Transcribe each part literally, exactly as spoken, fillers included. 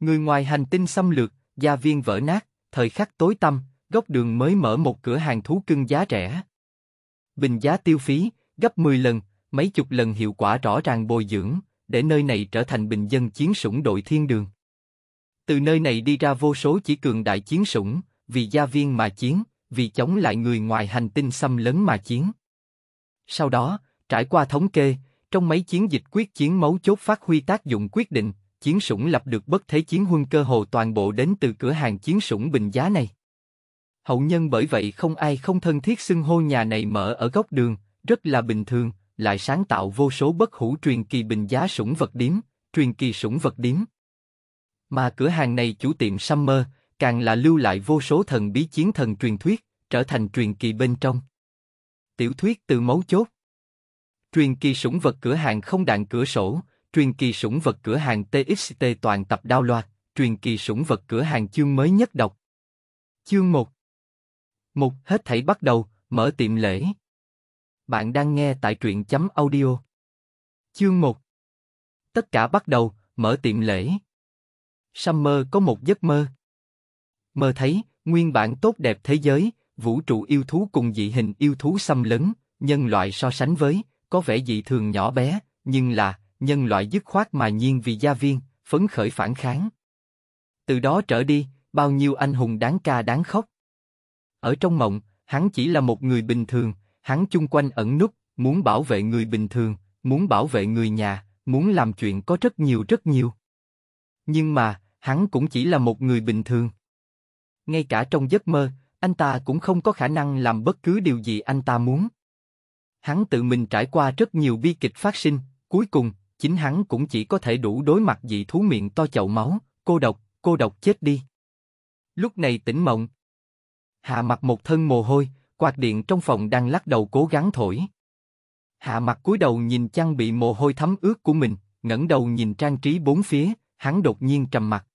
Người ngoài hành tinh xâm lược, gia viên vỡ nát, thời khắc tối tăm, góc đường mới mở một cửa hàng thú cưng giá rẻ. Bình giá tiêu phí, gấp mười lần, mấy chục lần hiệu quả rõ ràng bồi dưỡng, để nơi này trở thành bình dân chiến sủng đội thiên đường. Từ nơi này đi ra vô số chỉ cường đại chiến sủng, vì gia viên mà chiến, vì chống lại người ngoài hành tinh xâm lấn mà chiến. Sau đó, trải qua thống kê, trong mấy chiến dịch quyết chiến mấu chốt phát huy tác dụng quyết định, chiến sủng lập được bất thế chiến huân cơ hồ toàn bộ đến từ cửa hàng chiến sủng bình giá này. Hậu nhân bởi vậy không ai không thân thiết xưng hô nhà này mở ở góc đường, rất là bình thường, lại sáng tạo vô số bất hủ truyền kỳ bình giá sủng vật điếm, truyền kỳ sủng vật điếm. Mà cửa hàng này chủ tiệm Summer, càng là lưu lại vô số thần bí chiến thần truyền thuyết, trở thành truyền kỳ bên trong. Tiểu thuyết từ mấu chốt. Truyền kỳ sủng vật cửa hàng không đạn cửa sổ, truyền kỳ sủng vật cửa hàng tê ích tê toàn tập đao loạt, truyền kỳ sủng vật cửa hàng chương mới nhất đọc. Chương một. Một, hết thảy bắt đầu, mở tiệm lễ. Bạn đang nghe tại truyện chấm audio. Chương một. Tất cả bắt đầu, mở tiệm lễ. Summer có một giấc mơ. Mơ thấy, nguyên bản tốt đẹp thế giới, vũ trụ yêu thú cùng dị hình yêu thú xâm lấn, nhân loại so sánh với, có vẻ dị thường nhỏ bé, nhưng là, nhân loại dứt khoát mà nhiên vì gia viên, phấn khởi phản kháng. Từ đó trở đi, bao nhiêu anh hùng đáng ca đáng khóc. Ở trong mộng, hắn chỉ là một người bình thường, hắn chung quanh ẩn núp, muốn bảo vệ người bình thường, muốn bảo vệ người nhà, muốn làm chuyện có rất nhiều rất nhiều. Nhưng mà, hắn cũng chỉ là một người bình thường. Ngay cả trong giấc mơ, anh ta cũng không có khả năng làm bất cứ điều gì anh ta muốn. Hắn tự mình trải qua rất nhiều bi kịch phát sinh, cuối cùng, chính hắn cũng chỉ có thể đủ đối mặt dị thú miệng to chậu máu, cô độc, cô độc chết đi. Lúc này tỉnh mộng. Hạ Mặc một thân mồ hôi, quạt điện trong phòng đang lắc đầu cố gắng thổi. Hạ Mặc cúi đầu nhìn chăn bị mồ hôi thấm ướt của mình, ngẩng đầu nhìn trang trí bốn phía, hắn đột nhiên trầm mặc.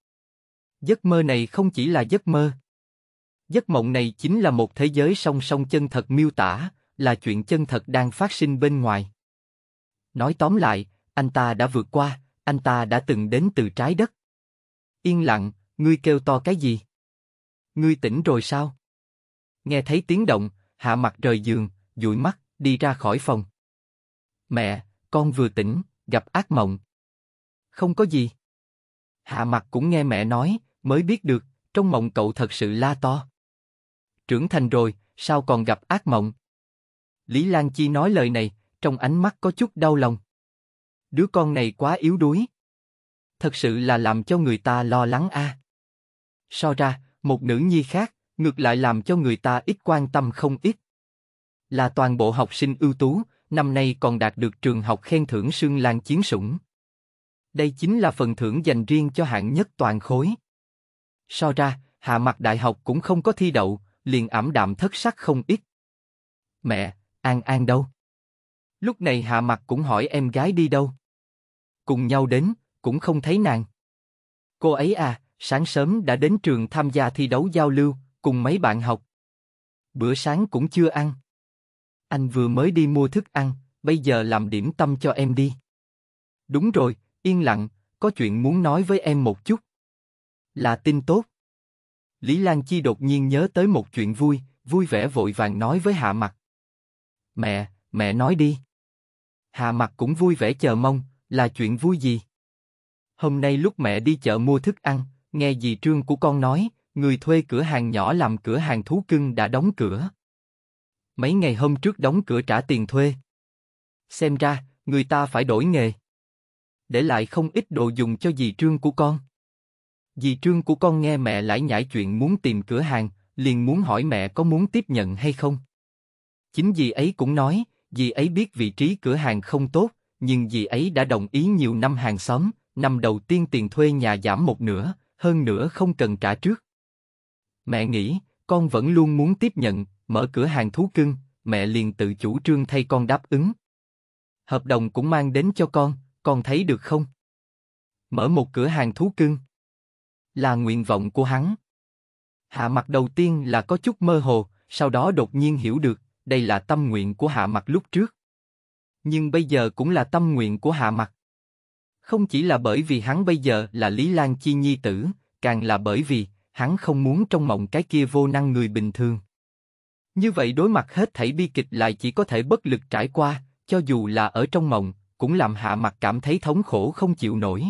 Giấc mơ này không chỉ là giấc mơ. Giấc mộng này chính là một thế giới song song chân thật miêu tả, là chuyện chân thật đang phát sinh bên ngoài. Nói tóm lại, anh ta đã vượt qua, anh ta đã từng đến từ trái đất. Yên lặng, ngươi kêu to cái gì? Ngươi tỉnh rồi sao? Nghe thấy tiếng động, Hạ Mặc rời giường, dụi mắt, đi ra khỏi phòng. Mẹ, con vừa tỉnh, gặp ác mộng. Không có gì. Hạ Mặc cũng nghe mẹ nói, mới biết được, trong mộng cậu thật sự la to. Trưởng thành rồi, sao còn gặp ác mộng? Lý Lan Chi nói lời này, trong ánh mắt có chút đau lòng. Đứa con này quá yếu đuối. Thật sự là làm cho người ta lo lắng a. À. So ra, một nữ nhi khác, ngược lại làm cho người ta ít quan tâm không ít. Là toàn bộ học sinh ưu tú, năm nay còn đạt được trường học khen thưởng Sương Lan chiến sủng. Đây chính là phần thưởng dành riêng cho hạng nhất toàn khối. So ra, Hạ Mặc đại học cũng không có thi đậu, liền ảm đạm thất sắc không ít. Mẹ, An An đâu? Lúc này Hạ Mặc cũng hỏi em gái đi đâu. Cùng nhau đến, cũng không thấy nàng. Cô ấy à, sáng sớm đã đến trường tham gia thi đấu giao lưu, cùng mấy bạn học. Bữa sáng cũng chưa ăn. Anh vừa mới đi mua thức ăn, bây giờ làm điểm tâm cho em đi. Đúng rồi, yên lặng, có chuyện muốn nói với em một chút. Là tin tốt. Lý Lan Chi đột nhiên nhớ tới một chuyện vui, vui vẻ vội vàng nói với Hạ Mặc. Mẹ, mẹ nói đi. Hạ Mặc cũng vui vẻ chờ mong, là chuyện vui gì? Hôm nay lúc mẹ đi chợ mua thức ăn, nghe dì Trương của con nói, người thuê cửa hàng nhỏ làm cửa hàng thú cưng đã đóng cửa. Mấy ngày hôm trước đóng cửa trả tiền thuê. Xem ra, người ta phải đổi nghề. Để lại không ít đồ dùng cho dì Trương của con. Dì Trương của con nghe mẹ lải nhải chuyện muốn tìm cửa hàng, liền muốn hỏi mẹ có muốn tiếp nhận hay không. Chính dì ấy cũng nói, dì ấy biết vị trí cửa hàng không tốt, nhưng dì ấy đã đồng ý nhiều năm hàng xóm, năm đầu tiên tiền thuê nhà giảm một nửa, hơn nữa không cần trả trước. Mẹ nghĩ, con vẫn luôn muốn tiếp nhận, mở cửa hàng thú cưng, mẹ liền tự chủ trương thay con đáp ứng. Hợp đồng cũng mang đến cho con, con thấy được không? Mở một cửa hàng thú cưng. Là nguyện vọng của hắn. Hạ Mặc đầu tiên là có chút mơ hồ, sau đó đột nhiên hiểu được, đây là tâm nguyện của Hạ Mặc lúc trước. Nhưng bây giờ cũng là tâm nguyện của Hạ Mặc. Không chỉ là bởi vì hắn bây giờ là Lý Lan Chi nhi tử, càng là bởi vì hắn không muốn trong mộng cái kia vô năng người bình thường. Như vậy đối mặt hết thảy bi kịch lại chỉ có thể bất lực trải qua, cho dù là ở trong mộng, cũng làm Hạ Mặc cảm thấy thống khổ không chịu nổi.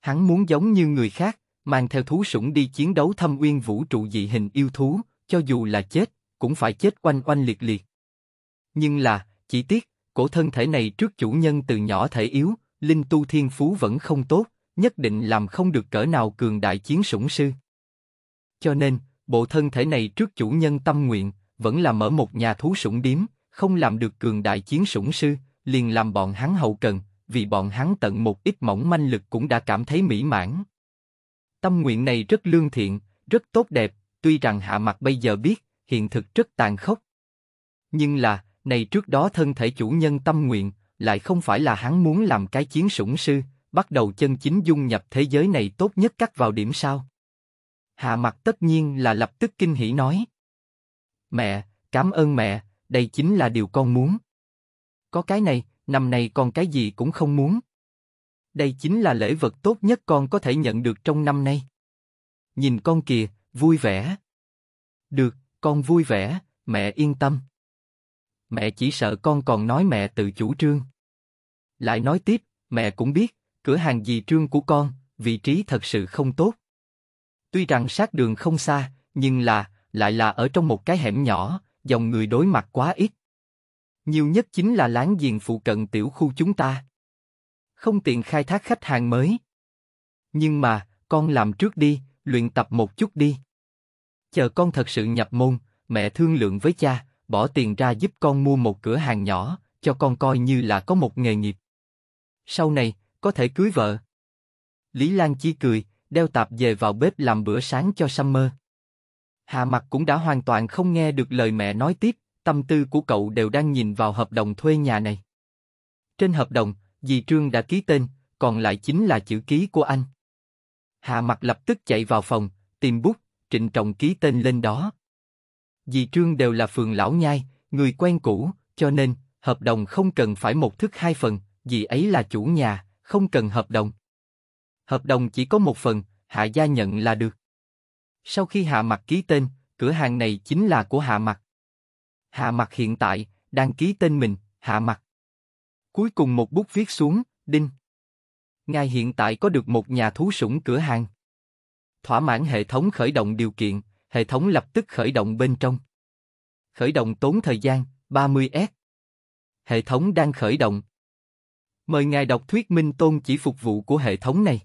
Hắn muốn giống như người khác, mang theo thú sủng đi chiến đấu thâm uyên vũ trụ dị hình yêu thú, cho dù là chết, cũng phải chết oanh oanh liệt liệt. Nhưng là, chỉ tiếc, cổ thân thể này trước chủ nhân từ nhỏ thể yếu, linh tu thiên phú vẫn không tốt, nhất định làm không được cỡ nào cường đại chiến sủng sư. Cho nên, bộ thân thể này trước chủ nhân tâm nguyện, vẫn là mở một nhà thú sủng điếm, không làm được cường đại chiến sủng sư, liền làm bọn hắn hậu cần, vì bọn hắn tận một ít mỏng manh lực cũng đã cảm thấy mỹ mãn. Tâm nguyện này rất lương thiện, rất tốt đẹp, tuy rằng Hạ Mặc bây giờ biết, hiện thực rất tàn khốc. Nhưng là, này trước đó thân thể chủ nhân tâm nguyện, lại không phải là hắn muốn làm cái chiến sủng sư, bắt đầu chân chính dung nhập thế giới này tốt nhất cắt vào điểm sao. Hạ Mặc tất nhiên là lập tức kinh hỉ nói. Mẹ, cảm ơn mẹ, đây chính là điều con muốn. Có cái này, năm nay con cái gì cũng không muốn. Đây chính là lễ vật tốt nhất con có thể nhận được trong năm nay. Nhìn con kìa, vui vẻ. Được, con vui vẻ, mẹ yên tâm. Mẹ chỉ sợ con còn nói mẹ tự chủ trương. Lại nói tiếp, mẹ cũng biết, cửa hàng dì Trương của con, vị trí thật sự không tốt. Tuy rằng sát đường không xa, nhưng là, lại là ở trong một cái hẻm nhỏ, dòng người đối mặt quá ít. Nhiều nhất chính là láng giềng phụ cận tiểu khu chúng ta. Không tiện khai thác khách hàng mới. Nhưng mà, con làm trước đi, luyện tập một chút đi. Chờ con thật sự nhập môn, mẹ thương lượng với cha, bỏ tiền ra giúp con mua một cửa hàng nhỏ, cho con coi như là có một nghề nghiệp. Sau này, có thể cưới vợ. Lý Lan Chi cười, đeo tạp về vào bếp làm bữa sáng cho Summer. Hạ Mặc cũng đã hoàn toàn không nghe được lời mẹ nói tiếp, tâm tư của cậu đều đang nhìn vào hợp đồng thuê nhà này. Trên hợp đồng, dì Trương đã ký tên, còn lại chính là chữ ký của anh. Hạ Mặc lập tức chạy vào phòng, tìm bút, trịnh trọng ký tên lên đó. Dì Trương đều là phường lão nhai, người quen cũ, cho nên, hợp đồng không cần phải một thức hai phần, dì ấy là chủ nhà, không cần hợp đồng. Hợp đồng chỉ có một phần, Hạ gia nhận là được. Sau khi Hạ Mặc ký tên, cửa hàng này chính là của Hạ Mặc. Hạ Mặc hiện tại, đang ký tên mình, Hạ Mặc. Cuối cùng một bút viết xuống, đinh. Ngài hiện tại có được một nhà thú sủng cửa hàng. Thỏa mãn hệ thống khởi động điều kiện, hệ thống lập tức khởi động bên trong. Khởi động tốn thời gian, ba mươi phút. Hệ thống đang khởi động. Mời ngài đọc thuyết minh tôn chỉ phục vụ của hệ thống này.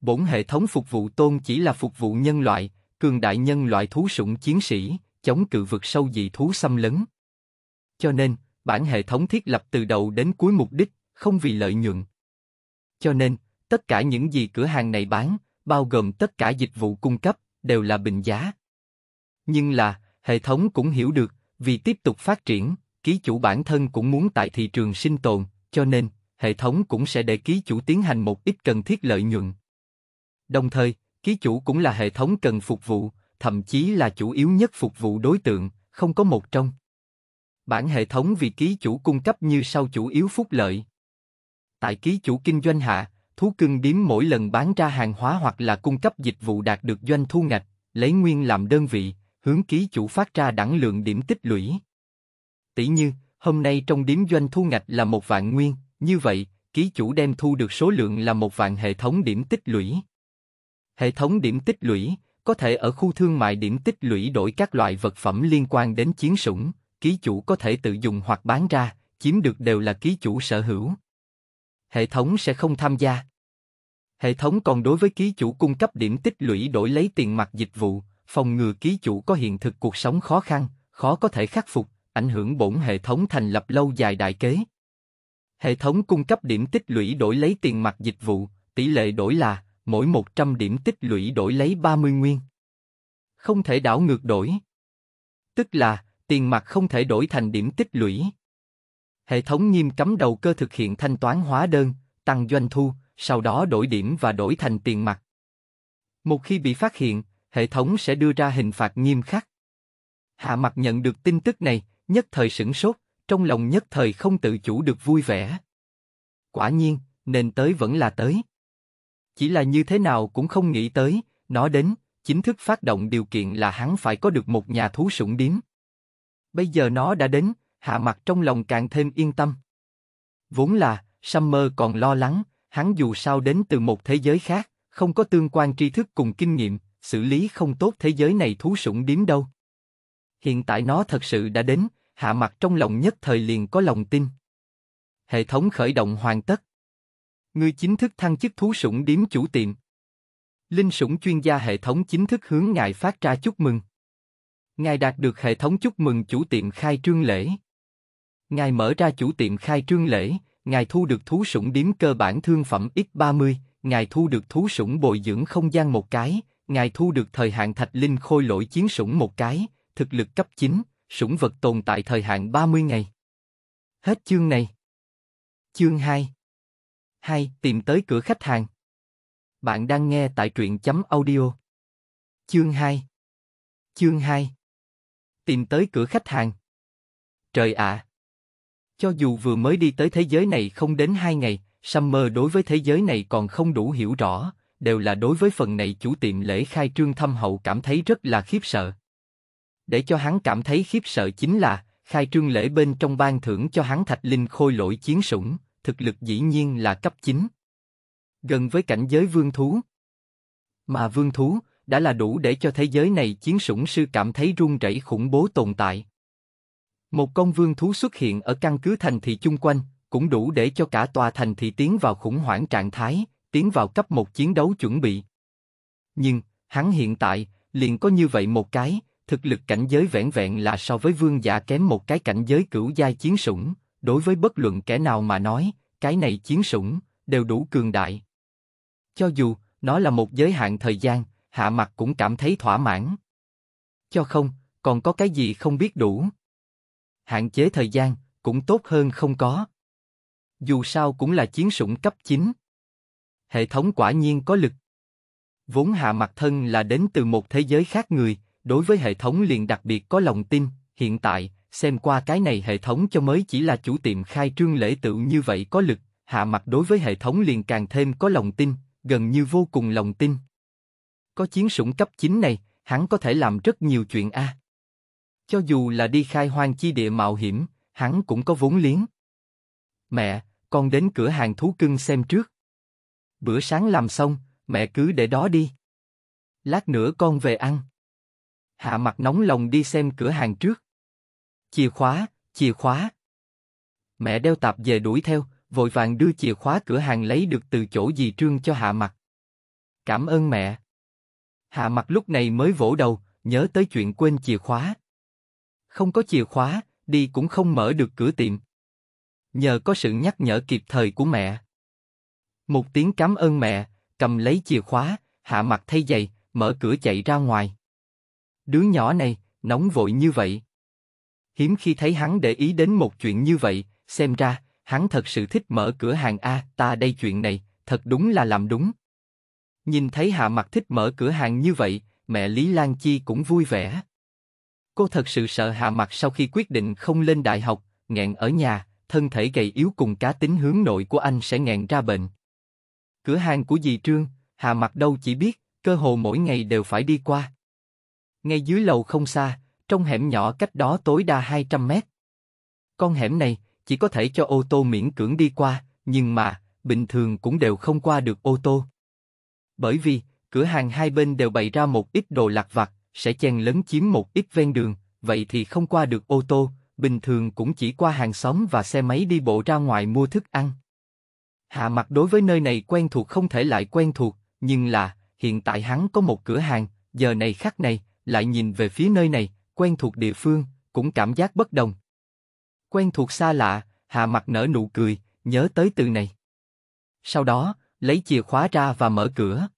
Bổn hệ thống phục vụ tôn chỉ là phục vụ nhân loại, cường đại nhân loại thú sủng chiến sĩ, chống cự vượt sâu dị thú xâm lấn. Cho nên, bản hệ thống thiết lập từ đầu đến cuối mục đích, không vì lợi nhuận. Cho nên, tất cả những gì cửa hàng này bán, bao gồm tất cả dịch vụ cung cấp, đều là bình giá. Nhưng là, hệ thống cũng hiểu được, vì tiếp tục phát triển, ký chủ bản thân cũng muốn tại thị trường sinh tồn, cho nên, hệ thống cũng sẽ để ký chủ tiến hành một ít cần thiết lợi nhuận. Đồng thời, ký chủ cũng là hệ thống cần phục vụ, thậm chí là chủ yếu nhất phục vụ đối tượng, không có một trong. Bản hệ thống vì ký chủ cung cấp như sau chủ yếu phúc lợi. Tại ký chủ kinh doanh hạ, thú cưng điếm mỗi lần bán ra hàng hóa hoặc là cung cấp dịch vụ đạt được doanh thu ngạch, lấy nguyên làm đơn vị, hướng ký chủ phát ra đẳng lượng điểm tích lũy. Tỷ như, hôm nay trong điếm doanh thu ngạch là một vạn nguyên, như vậy, ký chủ đem thu được số lượng là một vạn hệ thống điểm tích lũy. Hệ thống điểm tích lũy, có thể ở khu thương mại điểm tích lũy đổi các loại vật phẩm liên quan đến chiến sủng, ký chủ có thể tự dùng hoặc bán ra, chiếm được đều là ký chủ sở hữu. Hệ thống sẽ không tham gia. Hệ thống còn đối với ký chủ cung cấp điểm tích lũy đổi lấy tiền mặt dịch vụ, phòng ngừa ký chủ có hiện thực cuộc sống khó khăn, khó có thể khắc phục, ảnh hưởng bổn hệ thống thành lập lâu dài đại kế. Hệ thống cung cấp điểm tích lũy đổi lấy tiền mặt dịch vụ, tỷ lệ đổi là mỗi một trăm điểm tích lũy đổi lấy ba mươi nguyên. Không thể đảo ngược đổi. Tức là, tiền mặt không thể đổi thành điểm tích lũy. Hệ thống nghiêm cấm đầu cơ thực hiện thanh toán hóa đơn, tăng doanh thu, sau đó đổi điểm và đổi thành tiền mặt. Một khi bị phát hiện, hệ thống sẽ đưa ra hình phạt nghiêm khắc. Hạ Mặc nhận được tin tức này, nhất thời sửng sốt, trong lòng nhất thời không tự chủ được vui vẻ. Quả nhiên, nên tới vẫn là tới. Chỉ là như thế nào cũng không nghĩ tới, nó đến, chính thức phát động điều kiện là hắn phải có được một nhà thú sủng điếm. Bây giờ nó đã đến, Hạ Mặc trong lòng càng thêm yên tâm. Vốn là, Summer còn lo lắng, hắn dù sao đến từ một thế giới khác, không có tương quan tri thức cùng kinh nghiệm, xử lý không tốt thế giới này thú sủng điếm đâu. Hiện tại nó thật sự đã đến, Hạ Mặc trong lòng nhất thời liền có lòng tin. Hệ thống khởi động hoàn tất. Ngươi chính thức thăng chức thú sủng điếm chủ tiệm. Linh sủng chuyên gia hệ thống chính thức hướng ngài phát ra chúc mừng. Ngài đạt được hệ thống chúc mừng chủ tiệm khai trương lễ. Ngài mở ra chủ tiệm khai trương lễ, ngài thu được thú sủng điếm cơ bản thương phẩm nhân ba mươi, ngài thu được thú sủng bồi dưỡng không gian một cái, ngài thu được thời hạn thạch linh khôi lỗi chiến sủng một cái, thực lực cấp chín, sủng vật tồn tại thời hạn ba mươi ngày. Hết chương này. Chương hai. hai. Tìm tới cửa khách hàng. Bạn đang nghe tại truyện chấm audio. Chương hai. Chương hai. Tìm tới cửa khách hàng. Trời ạ! À. Cho dù vừa mới đi tới thế giới này không đến hai ngày, Summer đối với thế giới này còn không đủ hiểu rõ, đều là đối với phần này chủ tiệm lễ khai trương thâm hậu cảm thấy rất là khiếp sợ. Để cho hắn cảm thấy khiếp sợ chính là, khai trương lễ bên trong ban thưởng cho hắn thạch linh khôi lỗi chiến sủng, thực lực dĩ nhiên là cấp chín. Gần với cảnh giới vương thú. Mà vương thú đã là đủ để cho thế giới này chiến sủng sư cảm thấy run rẩy khủng bố tồn tại. Một con vương thú xuất hiện ở căn cứ thành thị chung quanh, cũng đủ để cho cả tòa thành thị tiến vào khủng hoảng trạng thái, tiến vào cấp một chiến đấu chuẩn bị. Nhưng, hắn hiện tại, liền có như vậy một cái, thực lực cảnh giới vẹn vẹn là so với vương giả kém một cái cảnh giới cửu giai chiến sủng, đối với bất luận kẻ nào mà nói, cái này chiến sủng, đều đủ cường đại. Cho dù, nó là một giới hạn thời gian, Hạ Mặc cũng cảm thấy thỏa mãn. Cho không, còn có cái gì không biết đủ. Hạn chế thời gian, cũng tốt hơn không có. Dù sao cũng là chiến sủng cấp chín. Hệ thống quả nhiên có lực. Vốn Hạ Mặc thân là đến từ một thế giới khác người, đối với hệ thống liền đặc biệt có lòng tin, hiện tại, xem qua cái này hệ thống cho mới chỉ là chủ tiệm khai trương lễ tự như vậy có lực, Hạ Mặc đối với hệ thống liền càng thêm có lòng tin, gần như vô cùng lòng tin. Có chiến sủng cấp chín này, hắn có thể làm rất nhiều chuyện a. À. Cho dù là đi khai hoang chi địa mạo hiểm, hắn cũng có vốn liếng. Mẹ, con đến cửa hàng thú cưng xem trước. Bữa sáng làm xong, mẹ cứ để đó đi. Lát nữa con về ăn. Hạ Mặc nóng lòng đi xem cửa hàng trước. Chìa khóa, chìa khóa. Mẹ đeo tạp về đuổi theo, vội vàng đưa chìa khóa cửa hàng lấy được từ chỗ dì Trương cho Hạ Mặc. Cảm ơn mẹ. Hạ Mặc lúc này mới vỗ đầu, nhớ tới chuyện quên chìa khóa. Không có chìa khóa, đi cũng không mở được cửa tiệm. Nhờ có sự nhắc nhở kịp thời của mẹ. Một tiếng cảm ơn mẹ, cầm lấy chìa khóa, Hạ Mặc thay giày, mở cửa chạy ra ngoài. Đứa nhỏ này, nóng vội như vậy. Hiếm khi thấy hắn để ý đến một chuyện như vậy, xem ra, hắn thật sự thích mở cửa hàng a, ta đây chuyện này, thật đúng là làm đúng. Nhìn thấy Hạ Mặc thích mở cửa hàng như vậy, mẹ Lý Lan Chi cũng vui vẻ. Cô thật sự sợ Hạ Mặc sau khi quyết định không lên đại học, nghẹn ở nhà, thân thể gầy yếu cùng cá tính hướng nội của anh sẽ nghẹn ra bệnh. Cửa hàng của dì Trương, Hạ Mặc đâu chỉ biết, cơ hồ mỗi ngày đều phải đi qua. Ngay dưới lầu không xa, trong hẻm nhỏ cách đó tối đa hai trăm mét. Con hẻm này chỉ có thể cho ô tô miễn cưỡng đi qua, nhưng mà, bình thường cũng đều không qua được ô tô. Bởi vì, cửa hàng hai bên đều bày ra một ít đồ lặt vặt, sẽ chen lấn chiếm một ít ven đường, vậy thì không qua được ô tô, bình thường cũng chỉ qua hàng xóm và xe máy đi bộ ra ngoài mua thức ăn. Hạ Mặc đối với nơi này quen thuộc không thể lại quen thuộc, nhưng là, hiện tại hắn có một cửa hàng, giờ này khắc này, lại nhìn về phía nơi này, quen thuộc địa phương, cũng cảm giác bất đồng. Quen thuộc xa lạ, Hạ Mặc nở nụ cười, nhớ tới từ này. Sau đó, lấy chìa khóa ra và mở cửa.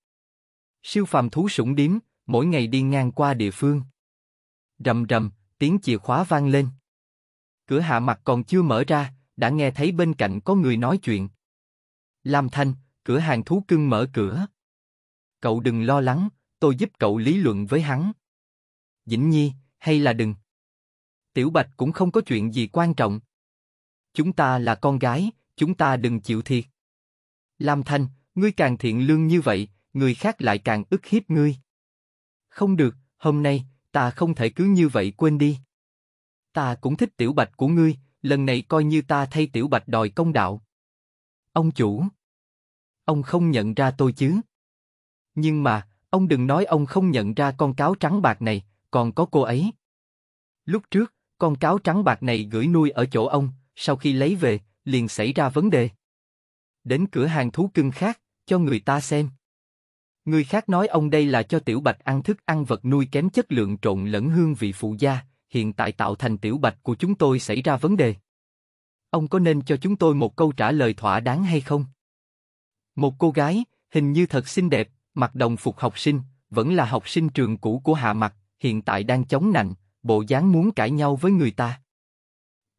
Siêu phàm thú sủng điếm, mỗi ngày đi ngang qua địa phương. Rầm rầm, tiếng chìa khóa vang lên. Cửa Hạ Mặc còn chưa mở ra, đã nghe thấy bên cạnh có người nói chuyện. Lam Thanh, cửa hàng thú cưng mở cửa. Cậu đừng lo lắng, tôi giúp cậu lý luận với hắn. Vĩnh Nhi, hay là đừng. Tiểu Bạch cũng không có chuyện gì quan trọng. Chúng ta là con gái, chúng ta đừng chịu thiệt. Lam Thanh, ngươi càng thiện lương như vậy, người khác lại càng ức hiếp ngươi. Không được, hôm nay, ta không thể cứ như vậy quên đi. Ta cũng thích tiểu bạch của ngươi, lần này coi như ta thay tiểu bạch đòi công đạo. Ông chủ, ông không nhận ra tôi chứ? Nhưng mà, ông đừng nói ông không nhận ra con cáo trắng bạc này, còn có cô ấy. Lúc trước, con cáo trắng bạc này gửi nuôi ở chỗ ông, sau khi lấy về, liền xảy ra vấn đề. Đến cửa hàng thú cưng khác, cho người ta xem. Người khác nói ông đây là cho tiểu bạch ăn thức ăn vật nuôi kém chất lượng trộn lẫn hương vị phụ gia, hiện tại tạo thành tiểu bạch của chúng tôi xảy ra vấn đề. Ông có nên cho chúng tôi một câu trả lời thỏa đáng hay không? Một cô gái, hình như thật xinh đẹp, mặc đồng phục học sinh, vẫn là học sinh trường cũ của Hạ Mặc, hiện tại đang chống nạnh, bộ dáng muốn cãi nhau với người ta.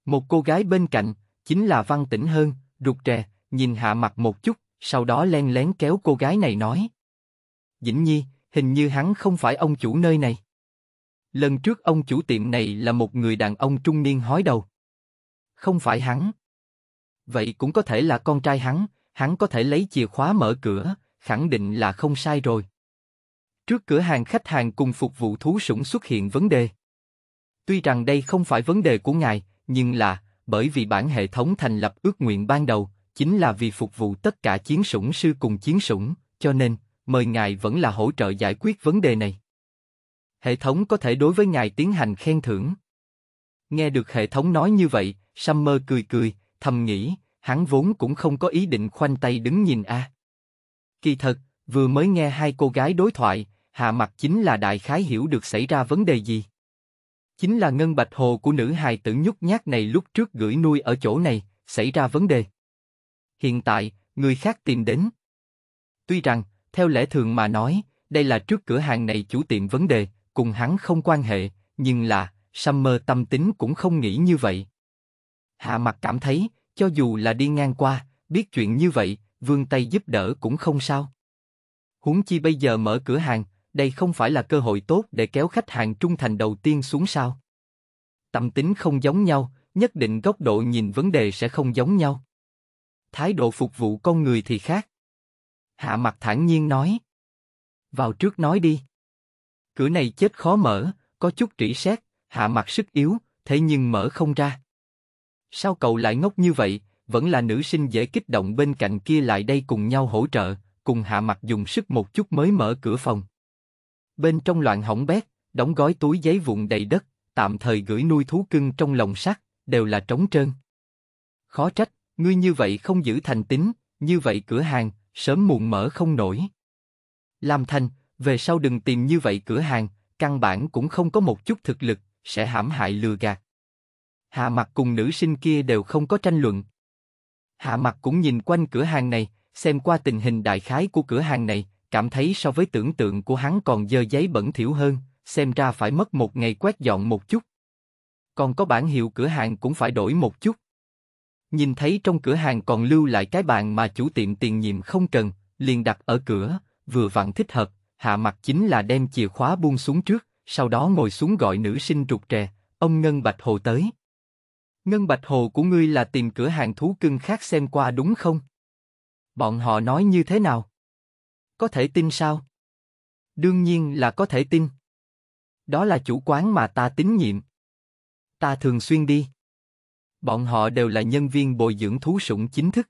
Một cô gái bên cạnh, chính là Văn Tĩnh Hơn, rụt rè, nhìn Hạ Mặc một chút, sau đó len lén kéo cô gái này nói. Dĩnh Nhi, hình như hắn không phải ông chủ nơi này. Lần trước ông chủ tiệm này là một người đàn ông trung niên hói đầu. Không phải hắn. Vậy cũng có thể là con trai hắn, hắn có thể lấy chìa khóa mở cửa, khẳng định là không sai rồi. Trước cửa hàng khách hàng cùng phục vụ thú sủng xuất hiện vấn đề. Tuy rằng đây không phải vấn đề của ngài, nhưng là, bởi vì bản hệ thống thành lập ước nguyện ban đầu, chính là vì phục vụ tất cả chiến sủng sư cùng chiến sủng, cho nên, mời ngài vẫn là hỗ trợ giải quyết vấn đề này. Hệ thống có thể đối với ngài tiến hành khen thưởng. Nghe được hệ thống nói như vậy, Summer cười cười, thầm nghĩ, hắn vốn cũng không có ý định khoanh tay đứng nhìn a. À. Kỳ thật, vừa mới nghe hai cô gái đối thoại, Hạ Mặc chính là đại khái hiểu được xảy ra vấn đề gì. Chính là Ngân Bạch Hồ của nữ hài tử nhút nhát này lúc trước gửi nuôi ở chỗ này, xảy ra vấn đề. Hiện tại, người khác tìm đến. Tuy rằng, theo lẽ thường mà nói, đây là trước cửa hàng này chủ tiệm vấn đề, cùng hắn không quan hệ, nhưng là, Summer tâm tính cũng không nghĩ như vậy. Hạ Mặc cảm thấy, cho dù là đi ngang qua, biết chuyện như vậy, vươn tay giúp đỡ cũng không sao. Huống chi bây giờ mở cửa hàng, đây không phải là cơ hội tốt để kéo khách hàng trung thành đầu tiên xuống sao. Tâm tính không giống nhau, nhất định góc độ nhìn vấn đề sẽ không giống nhau. Thái độ phục vụ con người thì khác. Hạ Mặc thản nhiên nói. Vào trước nói đi. Cửa này chết khó mở, có chút rỉ sét, Hạ Mặc sức yếu, thế nhưng mở không ra. Sao cậu lại ngốc như vậy, vẫn là nữ sinh dễ kích động bên cạnh kia lại đây cùng nhau hỗ trợ, cùng Hạ Mặc dùng sức một chút mới mở cửa phòng. Bên trong loạn hỏng bét, đóng gói túi giấy vụn đầy đất, tạm thời gửi nuôi thú cưng trong lồng sắt, đều là trống trơn. Khó trách, ngươi như vậy không giữ thành tín, như vậy cửa hàng, sớm muộn mở không nổi. Lam Thanh, về sau đừng tìm như vậy cửa hàng, căn bản cũng không có một chút thực lực, sẽ hãm hại lừa gạt. Hạ Mặc cùng nữ sinh kia đều không có tranh luận. Hạ Mặc cũng nhìn quanh cửa hàng này, xem qua tình hình đại khái của cửa hàng này, cảm thấy so với tưởng tượng của hắn còn dơ giấy bẩn thỉu hơn, xem ra phải mất một ngày quét dọn một chút. Còn có bảng hiệu cửa hàng cũng phải đổi một chút. Nhìn thấy trong cửa hàng còn lưu lại cái bàn mà chủ tiệm tiền nhiệm không cần, liền đặt ở cửa, vừa vặn thích hợp, Hạ Mặc chính là đem chìa khóa buông xuống trước, sau đó ngồi xuống gọi nữ sinh rụt rè, ông Ngân Bạch Hồ tới. Ngân Bạch Hồ của ngươi là tìm cửa hàng thú cưng khác xem qua đúng không? Bọn họ nói như thế nào? Có thể tin sao? Đương nhiên là có thể tin. Đó là chủ quán mà ta tín nhiệm. Ta thường xuyên đi. Bọn họ đều là nhân viên bồi dưỡng thú sủng chính thức.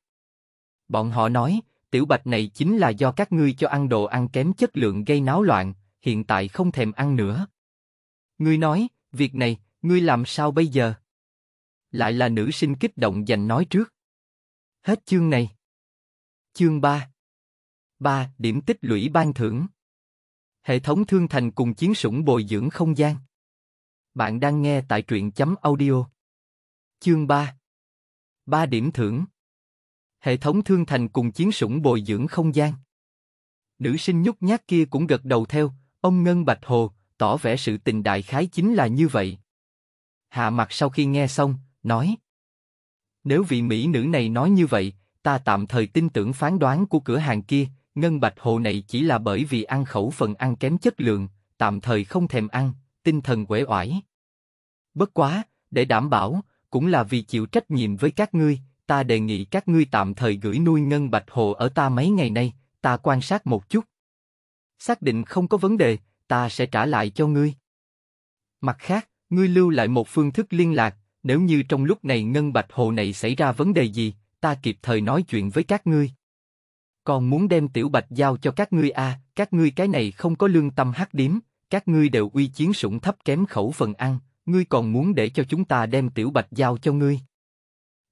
Bọn họ nói, tiểu bạch này chính là do các ngươi cho ăn đồ ăn kém chất lượng gây náo loạn, hiện tại không thèm ăn nữa. Ngươi nói, việc này, ngươi làm sao bây giờ? Lại là nữ sinh kích động giành nói trước. Hết chương này. Chương ba. ba. Điểm tích lũy ban thưởng. Hệ thống thương thành cùng chiến sủng bồi dưỡng không gian. Bạn đang nghe tại truyện chấm audio. Chương ba. ba. Điểm thưởng. Hệ thống thương thành cùng chiến sủng bồi dưỡng không gian. Nữ sinh nhút nhát kia cũng gật đầu theo, ông Ngân Bạch Hồ, tỏ vẻ sự tình đại khái chính là như vậy. Hạ Mặc sau khi nghe xong, nói. Nếu vị mỹ nữ này nói như vậy, ta tạm thời tin tưởng phán đoán của cửa hàng kia, Ngân Bạch Hồ này chỉ là bởi vì ăn khẩu phần ăn kém chất lượng, tạm thời không thèm ăn, tinh thần uể oải. Bất quá, để đảm bảo, cũng là vì chịu trách nhiệm với các ngươi, ta đề nghị các ngươi tạm thời gửi nuôi Ngân Bạch Hồ ở ta mấy ngày nay, ta quan sát một chút. Xác định không có vấn đề, ta sẽ trả lại cho ngươi. Mặt khác, ngươi lưu lại một phương thức liên lạc, nếu như trong lúc này Ngân Bạch Hồ này xảy ra vấn đề gì, ta kịp thời nói chuyện với các ngươi. Còn muốn đem Tiểu Bạch giao cho các ngươi a, à, các ngươi cái này không có lương tâm hắc điếm, các ngươi đều uy chiến sủng thấp kém khẩu phần ăn, ngươi còn muốn để cho chúng ta đem Tiểu Bạch giao cho ngươi.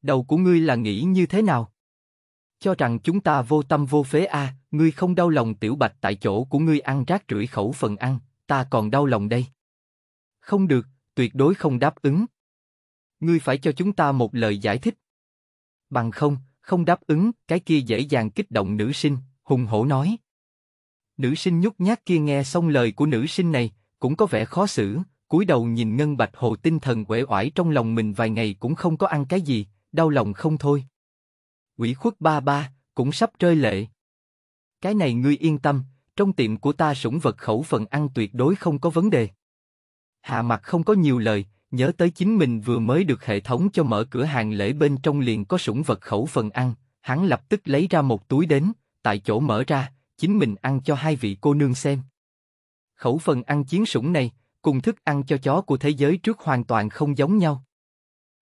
Đầu của ngươi là nghĩ như thế nào? Cho rằng chúng ta vô tâm vô phế a, à, ngươi không đau lòng Tiểu Bạch tại chỗ của ngươi ăn rác rưởi khẩu phần ăn, ta còn đau lòng đây. Không được, tuyệt đối không đáp ứng. Ngươi phải cho chúng ta một lời giải thích. Bằng không, không đáp ứng, cái kia dễ dàng kích động nữ sinh, hùng hổ nói. Nữ sinh nhút nhát kia nghe xong lời của nữ sinh này, cũng có vẻ khó xử, cúi đầu nhìn Ngân Bạch Hồ tinh thần uể oải trong lòng mình vài ngày cũng không có ăn cái gì, đau lòng không thôi. Ủy khuất ba ba, cũng sắp rơi lệ. Cái này ngươi yên tâm, trong tiệm của ta sủng vật khẩu phần ăn tuyệt đối không có vấn đề. Hạ Mặc không có nhiều lời, nhớ tới chính mình vừa mới được hệ thống cho mở cửa hàng lễ bên trong liền có sủng vật khẩu phần ăn, hắn lập tức lấy ra một túi đến, tại chỗ mở ra, chính mình ăn cho hai vị cô nương xem. Khẩu phần ăn chiến sủng này, cùng thức ăn cho chó của thế giới trước hoàn toàn không giống nhau.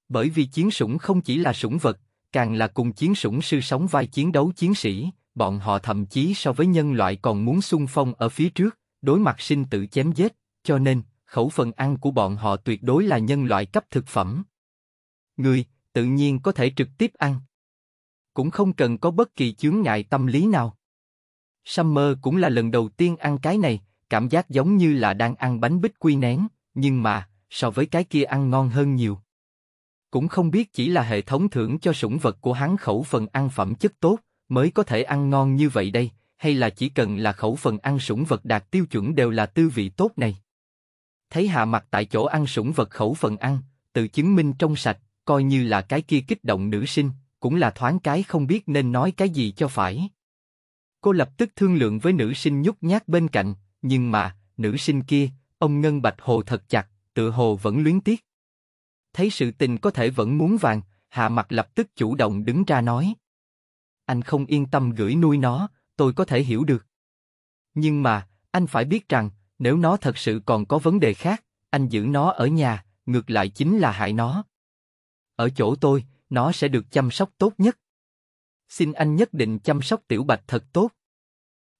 Bởi vì chiến sủng không chỉ là sủng vật, càng là cùng chiến sủng sư sống vai chiến đấu chiến sĩ, bọn họ thậm chí so với nhân loại còn muốn xung phong ở phía trước, đối mặt sinh tử chém giết, cho nên khẩu phần ăn của bọn họ tuyệt đối là nhân loại cấp thực phẩm. Người, tự nhiên có thể trực tiếp ăn. Cũng không cần có bất kỳ chướng ngại tâm lý nào. Summer cũng là lần đầu tiên ăn cái này, cảm giác giống như là đang ăn bánh bích quy nén, nhưng mà, so với cái kia ăn ngon hơn nhiều. Cũng không biết chỉ là hệ thống thưởng cho sủng vật của hắn khẩu phần ăn phẩm chất tốt, mới có thể ăn ngon như vậy đây, hay là chỉ cần là khẩu phần ăn sủng vật đạt tiêu chuẩn đều là tư vị tốt này. Thấy Hạ Mặc tại chỗ ăn sủng vật khẩu phần ăn, tự chứng minh trong sạch, coi như là cái kia kích động nữ sinh, cũng là thoáng cái không biết nên nói cái gì cho phải. Cô lập tức thương lượng với nữ sinh nhút nhát bên cạnh, nhưng mà, nữ sinh kia, ông Ngân Bạch Hồ thật chặt, tựa hồ vẫn luyến tiếc. Thấy sự tình có thể vẫn muốn vàng, Hạ Mặc lập tức chủ động đứng ra nói. Anh không yên tâm gửi nuôi nó, tôi có thể hiểu được. Nhưng mà, anh phải biết rằng, nếu nó thật sự còn có vấn đề khác, anh giữ nó ở nhà, ngược lại chính là hại nó. Ở chỗ tôi, nó sẽ được chăm sóc tốt nhất. Xin anh nhất định chăm sóc Tiểu Bạch thật tốt.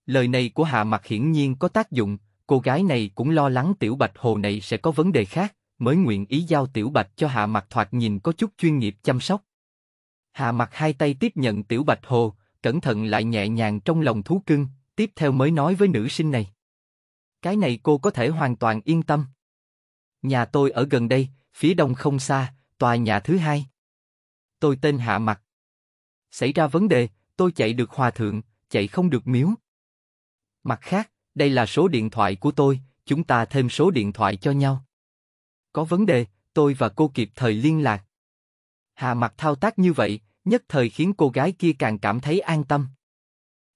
Lời này của Hạ Mặc hiển nhiên có tác dụng, cô gái này cũng lo lắng Tiểu Bạch Hồ này sẽ có vấn đề khác, mới nguyện ý giao Tiểu Bạch cho Hạ Mặc thoạt nhìn có chút chuyên nghiệp chăm sóc. Hạ Mặc hai tay tiếp nhận Tiểu Bạch Hồ, cẩn thận lại nhẹ nhàng trong lòng thú cưng, tiếp theo mới nói với nữ sinh này. Cái này cô có thể hoàn toàn yên tâm. Nhà tôi ở gần đây, phía đông không xa, tòa nhà thứ hai. Tôi tên Hạ Mặc. Xảy ra vấn đề, tôi chạy được hòa thượng, chạy không được miếu. Mặt khác, đây là số điện thoại của tôi, chúng ta thêm số điện thoại cho nhau. Có vấn đề, tôi và cô kịp thời liên lạc. Hạ Mặc thao tác như vậy, nhất thời khiến cô gái kia càng cảm thấy an tâm.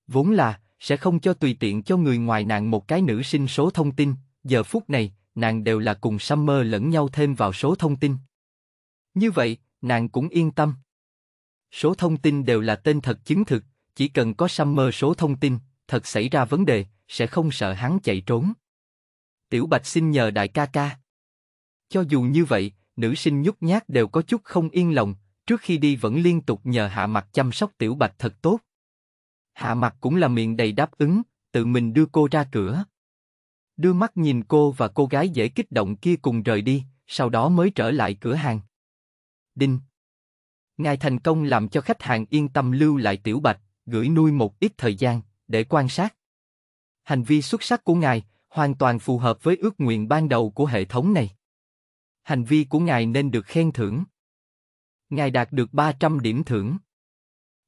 Vốn là sẽ không cho tùy tiện cho người ngoài nàng một cái nữ sinh số thông tin, giờ phút này, nàng đều là cùng Summer lẫn nhau thêm vào số thông tin. Như vậy, nàng cũng yên tâm. Số thông tin đều là tên thật chứng thực, chỉ cần có Summer số thông tin, thật xảy ra vấn đề, sẽ không sợ hắn chạy trốn. Tiểu Bạch xin nhờ đại ca ca. Cho dù như vậy, nữ sinh nhút nhát đều có chút không yên lòng, trước khi đi vẫn liên tục nhờ Hạ Mặc chăm sóc Tiểu Bạch thật tốt. Hạ Mặc cũng là miệng đầy đáp ứng, tự mình đưa cô ra cửa. Đưa mắt nhìn cô và cô gái dễ kích động kia cùng rời đi, sau đó mới trở lại cửa hàng. Đinh. Ngài thành công làm cho khách hàng yên tâm lưu lại Tiểu Bạch, gửi nuôi một ít thời gian, để quan sát. Hành vi xuất sắc của ngài, hoàn toàn phù hợp với ước nguyện ban đầu của hệ thống này. Hành vi của ngài nên được khen thưởng. Ngài đạt được ba trăm điểm thưởng.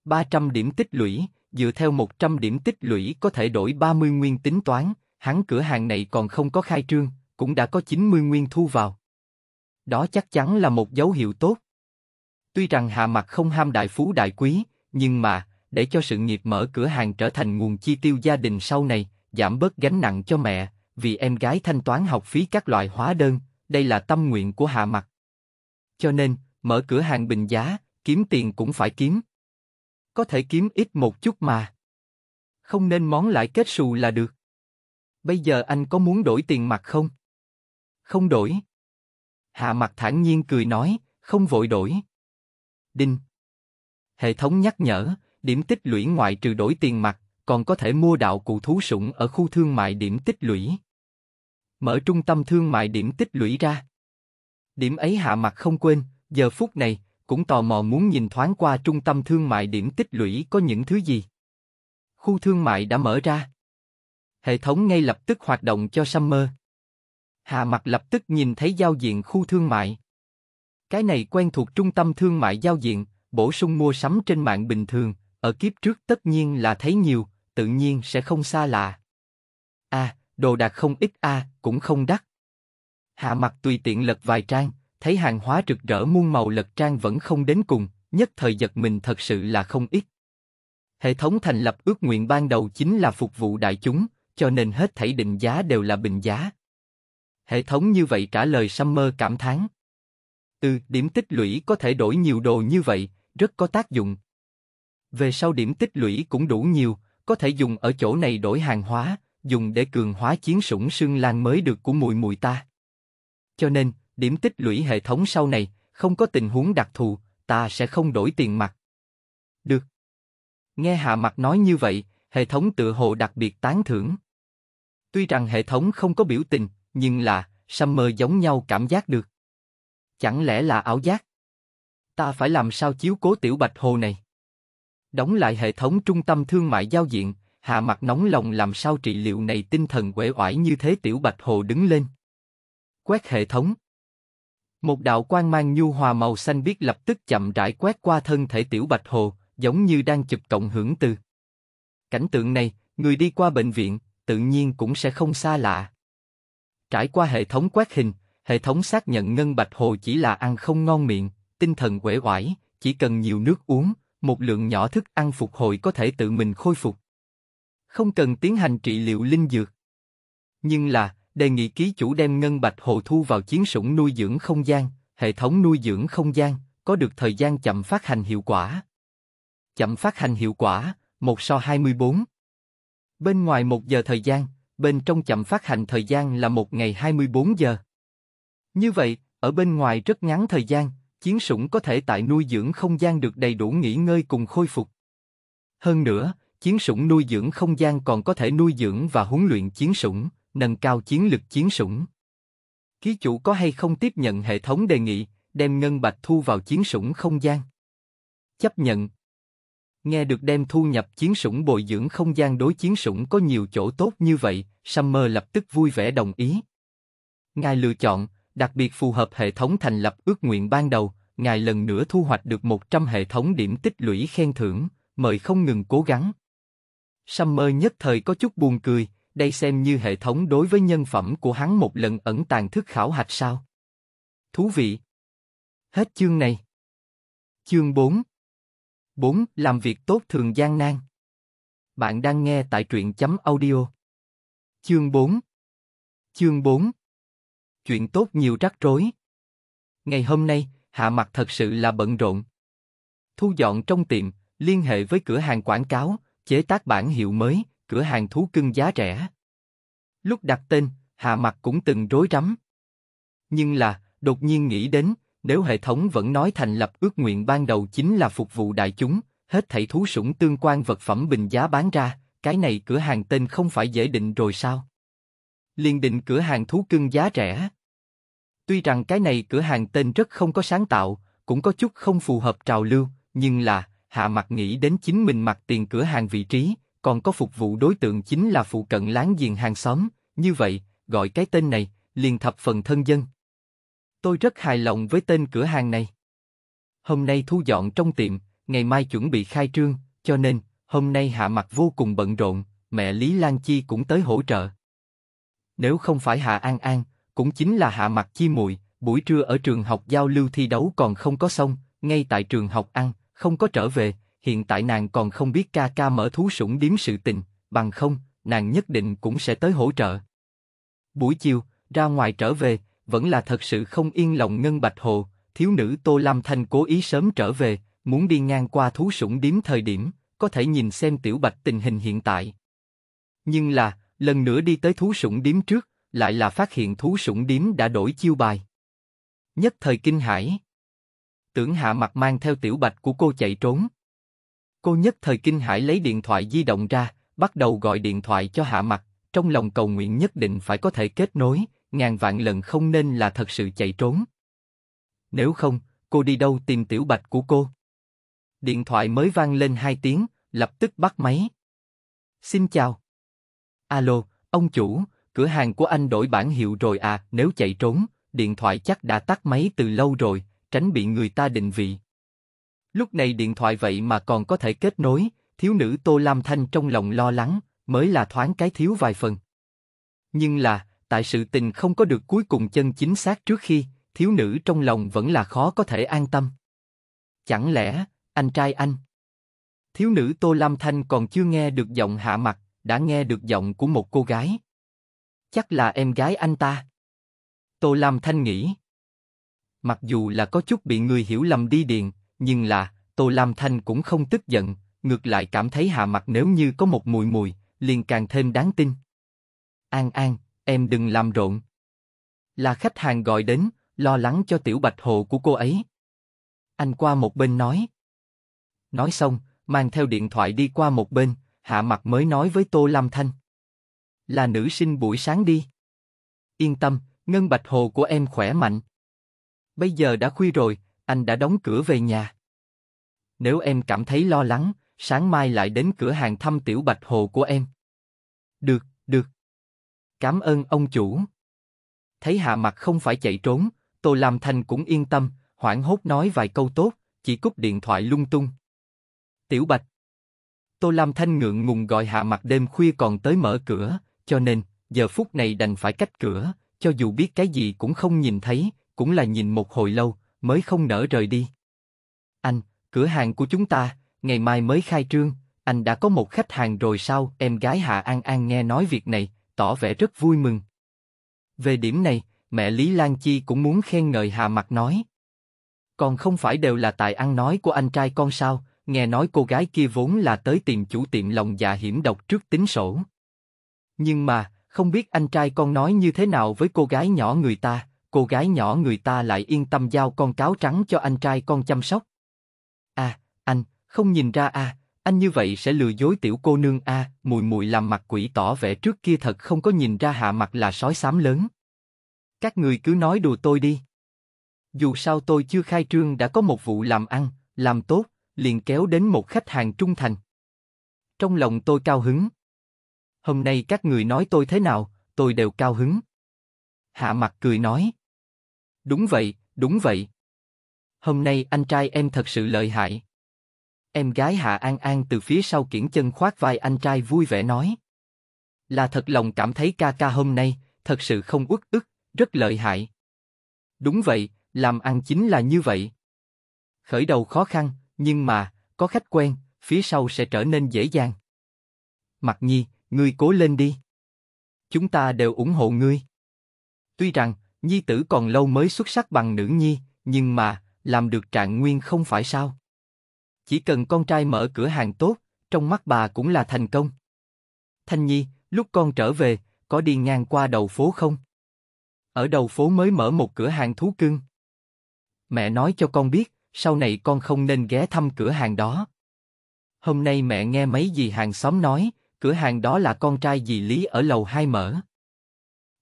ba trăm điểm tích lũy. Dựa theo một trăm điểm tích lũy có thể đổi ba mươi nguyên tính toán, hắn cửa hàng này còn không có khai trương, cũng đã có chín mươi nguyên thu vào. Đó chắc chắn là một dấu hiệu tốt. Tuy rằng Hạ Mặc không ham đại phú đại quý, nhưng mà, để cho sự nghiệp mở cửa hàng trở thành nguồn chi tiêu gia đình sau này, giảm bớt gánh nặng cho mẹ, vì em gái thanh toán học phí các loại hóa đơn, đây là tâm nguyện của Hạ Mặc. Cho nên, mở cửa hàng bình giá, kiếm tiền cũng phải kiếm. Có thể kiếm ít một chút mà. Không nên món lại kết xù là được. Bây giờ anh có muốn đổi tiền mặt không? Không đổi. Hạ Mặc thản nhiên cười nói, không vội đổi. Đinh. Hệ thống nhắc nhở, điểm tích lũy ngoại trừ đổi tiền mặt, còn có thể mua đạo cụ thú sủng ở khu thương mại điểm tích lũy. Mở trung tâm thương mại điểm tích lũy ra. Điểm ấy Hạ Mặc không quên, giờ phút này, cũng tò mò muốn nhìn thoáng qua trung tâm thương mại điểm tích lũy có những thứ gì. Khu thương mại đã mở ra. Hệ thống ngay lập tức hoạt động cho Summer. Hạ Mặc lập tức nhìn thấy giao diện khu thương mại. Cái này quen thuộc trung tâm thương mại giao diện, bổ sung mua sắm trên mạng bình thường, ở kiếp trước tất nhiên là thấy nhiều, tự nhiên sẽ không xa lạ. À, đồ đạc không ít a, à, cũng không đắt. Hạ Mặc tùy tiện lật vài trang, thấy hàng hóa rực rỡ muôn màu lật trang vẫn không đến cùng, nhất thời giật mình thật sự là không ít. Hệ thống thành lập ước nguyện ban đầu chính là phục vụ đại chúng, cho nên hết thảy định giá đều là bình giá. Hệ thống như vậy trả lời Summer cảm thán. Ừ, điểm tích lũy có thể đổi nhiều đồ như vậy, rất có tác dụng. Về sau điểm tích lũy cũng đủ nhiều, có thể dùng ở chỗ này đổi hàng hóa, dùng để cường hóa chiến sủng Sương Lan mới được của mùi mùi ta. Cho nên, điểm tích lũy hệ thống sau này, không có tình huống đặc thù, ta sẽ không đổi tiền mặt. Được. Nghe Hạ Mặc nói như vậy, hệ thống tựa hồ đặc biệt tán thưởng. Tuy rằng hệ thống không có biểu tình, nhưng là, Summer giống nhau cảm giác được. Chẳng lẽ là ảo giác? Ta phải làm sao chiếu cố tiểu bạch hồ này? Đóng lại hệ thống trung tâm thương mại giao diện, Hạ Mặc nóng lòng làm sao trị liệu này tinh thần uể oải như thế tiểu bạch hồ đứng lên. Quét hệ thống. Một đạo quang mang nhu hòa màu xanh biếc lập tức chậm rãi quét qua thân thể tiểu bạch hồ, giống như đang chụp cộng hưởng từ. Cảnh tượng này, người đi qua bệnh viện, tự nhiên cũng sẽ không xa lạ. Trải qua hệ thống quét hình, hệ thống xác nhận Ngân Bạch Hồ chỉ là ăn không ngon miệng, tinh thần uể oải, chỉ cần nhiều nước uống, một lượng nhỏ thức ăn phục hồi có thể tự mình khôi phục. Không cần tiến hành trị liệu linh dược. Nhưng là, đề nghị ký chủ đem Ngân Bạch Hồ thu vào chiến sủng nuôi dưỡng không gian, hệ thống nuôi dưỡng không gian, có được thời gian chậm phát hành hiệu quả. Chậm phát hành hiệu quả, một so hai mươi bốn. Bên ngoài một giờ thời gian, bên trong chậm phát hành thời gian là một ngày hai mươi bốn giờ. Như vậy, ở bên ngoài rất ngắn thời gian, chiến sủng có thể tại nuôi dưỡng không gian được đầy đủ nghỉ ngơi cùng khôi phục. Hơn nữa, chiến sủng nuôi dưỡng không gian còn có thể nuôi dưỡng và huấn luyện chiến sủng, nâng cao chiến lực chiến sủng. Ký chủ có hay không tiếp nhận hệ thống đề nghị, đem Ngân Bạch thu vào chiến sủng không gian? Chấp nhận. Nghe được đem thu nhập chiến sủng bồi dưỡng không gian đối chiến sủng có nhiều chỗ tốt như vậy, Summer lập tức vui vẻ đồng ý. Ngài lựa chọn, đặc biệt phù hợp hệ thống thành lập ước nguyện ban đầu, ngài lần nữa thu hoạch được một trăm hệ thống điểm tích lũy khen thưởng, mời không ngừng cố gắng. Summer nhất thời có chút buồn cười, đây xem như hệ thống đối với nhân phẩm của hắn một lần ẩn tàng thức khảo hạch sao. Thú vị. Hết chương này. Chương bốn. bốn. Làm việc tốt thường gian nan. Bạn đang nghe tại truyện chấm audio. Chương bốn. Chương bốn. Chuyện tốt nhiều rắc rối. Ngày hôm nay, Hạ Mặc thật sự là bận rộn. Thu dọn trong tiệm, liên hệ với cửa hàng quảng cáo, chế tác bản hiệu mới, cửa hàng thú cưng giá rẻ. Lúc đặt tên, Hạ Mặc cũng từng rối rắm. Nhưng là, đột nhiên nghĩ đến, nếu hệ thống vẫn nói thành lập ước nguyện ban đầu chính là phục vụ đại chúng, hết thảy thú sủng tương quan vật phẩm bình giá bán ra, cái này cửa hàng tên không phải dễ định rồi sao? Liền định cửa hàng thú cưng giá rẻ. Tuy rằng cái này cửa hàng tên rất không có sáng tạo, cũng có chút không phù hợp trào lưu, nhưng là, Hạ Mặc nghĩ đến chính mình mặc tiền cửa hàng vị trí, còn có phục vụ đối tượng chính là phụ cận láng giềng hàng xóm, như vậy, gọi cái tên này, liền thập phần thân dân. Tôi rất hài lòng với tên cửa hàng này. Hôm nay thu dọn trong tiệm, ngày mai chuẩn bị khai trương, cho nên, hôm nay Hạ Mặc vô cùng bận rộn, mẹ Lý Lan Chi cũng tới hỗ trợ. Nếu không phải Hạ An An, cũng chính là Hạ Mặc chi muội, buổi trưa ở trường học giao lưu thi đấu còn không có xong, ngay tại trường học ăn, không có trở về, hiện tại nàng còn không biết ca ca mở thú sủng điếm sự tình, bằng không, nàng nhất định cũng sẽ tới hỗ trợ. Buổi chiều, ra ngoài trở về, vẫn là thật sự không yên lòng Ngân Bạch Hồ, thiếu nữ Tô Lam Thanh cố ý sớm trở về, muốn đi ngang qua thú sủng điếm thời điểm, có thể nhìn xem Tiểu Bạch tình hình hiện tại. Nhưng là, lần nữa đi tới thú sủng điếm trước, lại là phát hiện thú sủng điếm đã đổi chiêu bài. Nhất thời kinh hãi, tưởng Hạ Mặc mang theo Tiểu Bạch của cô chạy trốn. Cô nhất thời kinh hãi lấy điện thoại di động ra, bắt đầu gọi điện thoại cho Hạ Mặc, trong lòng cầu nguyện nhất định phải có thể kết nối, ngàn vạn lần không nên là thật sự chạy trốn. Nếu không, cô đi đâu tìm Tiểu Bạch của cô? Điện thoại mới vang lên hai tiếng, lập tức bắt máy. Xin chào. Alo, ông chủ, cửa hàng của anh đổi bản hiệu rồi à? Nếu chạy trốn, điện thoại chắc đã tắt máy từ lâu rồi, tránh bị người ta định vị. Lúc này điện thoại vậy mà còn có thể kết nối, thiếu nữ Tô Lam Thanh trong lòng lo lắng, mới là thoáng cái thiếu vài phần. Nhưng là, tại sự tình không có được cuối cùng chân chính xác trước khi, thiếu nữ trong lòng vẫn là khó có thể an tâm. Chẳng lẽ, anh trai anh? Thiếu nữ Tô Lam Thanh còn chưa nghe được giọng Hạ Mặc, đã nghe được giọng của một cô gái. Chắc là em gái anh ta. Tô Lam Thanh nghĩ. Mặc dù là có chút bị người hiểu lầm đi điền, nhưng là, Tô Lam Thanh cũng không tức giận, ngược lại cảm thấy Hạ Mặc nếu như có một mùi mùi, liền càng thêm đáng tin. An An, em đừng làm rộn. Là khách hàng gọi đến, lo lắng cho Tiểu Bạch Hồ của cô ấy. Anh qua một bên nói. Nói xong, mang theo điện thoại đi qua một bên, Hạ Mặc mới nói với Tô Lam Thanh. Là nữ sinh buổi sáng đi. Yên tâm, Ngân Bạch Hồ của em khỏe mạnh. Bây giờ đã khuya rồi, anh đã đóng cửa về nhà. Nếu em cảm thấy lo lắng, sáng mai lại đến cửa hàng thăm Tiểu Bạch Hồ của em. Được, được. Cảm ơn ông chủ. Thấy Hạ Mặc không phải chạy trốn, Tô Lam Thanh cũng yên tâm, hoảng hốt nói vài câu tốt, chỉ cúp điện thoại lung tung. Tiểu Bạch. Tô Lam Thanh ngượng ngùng gọi Hạ Mặc đêm khuya còn tới mở cửa, cho nên, giờ phút này đành phải cách cửa, cho dù biết cái gì cũng không nhìn thấy, cũng là nhìn một hồi lâu, mới không nỡ rời đi. Anh, cửa hàng của chúng ta, ngày mai mới khai trương, anh đã có một khách hàng rồi sao? Em gái Hạ An An nghe nói việc này, tỏ vẻ rất vui mừng. Về điểm này, mẹ Lý Lan Chi cũng muốn khen ngợi Hạ Mặc nói. Còn không phải đều là tài ăn nói của anh trai con sao? Nghe nói cô gái kia vốn là tới tìm chủ tiệm lòng dạ hiểm độc trước tính sổ. Nhưng mà, không biết anh trai con nói như thế nào với cô gái nhỏ người ta, cô gái nhỏ người ta lại yên tâm giao con cáo trắng cho anh trai con chăm sóc. À, anh, không nhìn ra à, anh như vậy sẽ lừa dối tiểu cô nương à, mùi mùi làm mặt quỷ tỏ vẻ trước kia thật không có nhìn ra Hạ Mặc là sói xám lớn. Các người cứ nói đùa tôi đi. Dù sao tôi chưa khai trương đã có một vụ làm ăn, làm tốt, liền kéo đến một khách hàng trung thành. Trong lòng tôi cao hứng. Hôm nay các người nói tôi thế nào, tôi đều cao hứng. Hạ Mặc cười nói. Đúng vậy, đúng vậy. Hôm nay anh trai em thật sự lợi hại. Em gái Hạ An An từ phía sau kiển chân khoác vai anh trai vui vẻ nói. Là thật lòng cảm thấy ca ca hôm nay, thật sự không uất ức, rất lợi hại. Đúng vậy, làm ăn chính là như vậy. Khởi đầu khó khăn, nhưng mà, có khách quen, phía sau sẽ trở nên dễ dàng. Mặc Nhi, ngươi cố lên đi. Chúng ta đều ủng hộ ngươi. Tuy rằng, Nhi tử còn lâu mới xuất sắc bằng nữ Nhi, nhưng mà, làm được trạng nguyên không phải sao. Chỉ cần con trai mở cửa hàng tốt, trong mắt bà cũng là thành công. Thanh Nhi, lúc con trở về, có đi ngang qua đầu phố không? Ở đầu phố mới mở một cửa hàng thú cưng. Mẹ nói cho con biết, sau này con không nên ghé thăm cửa hàng đó. Hôm nay mẹ nghe mấy dì hàng xóm nói, cửa hàng đó là con trai dì Lý ở lầu hai mở.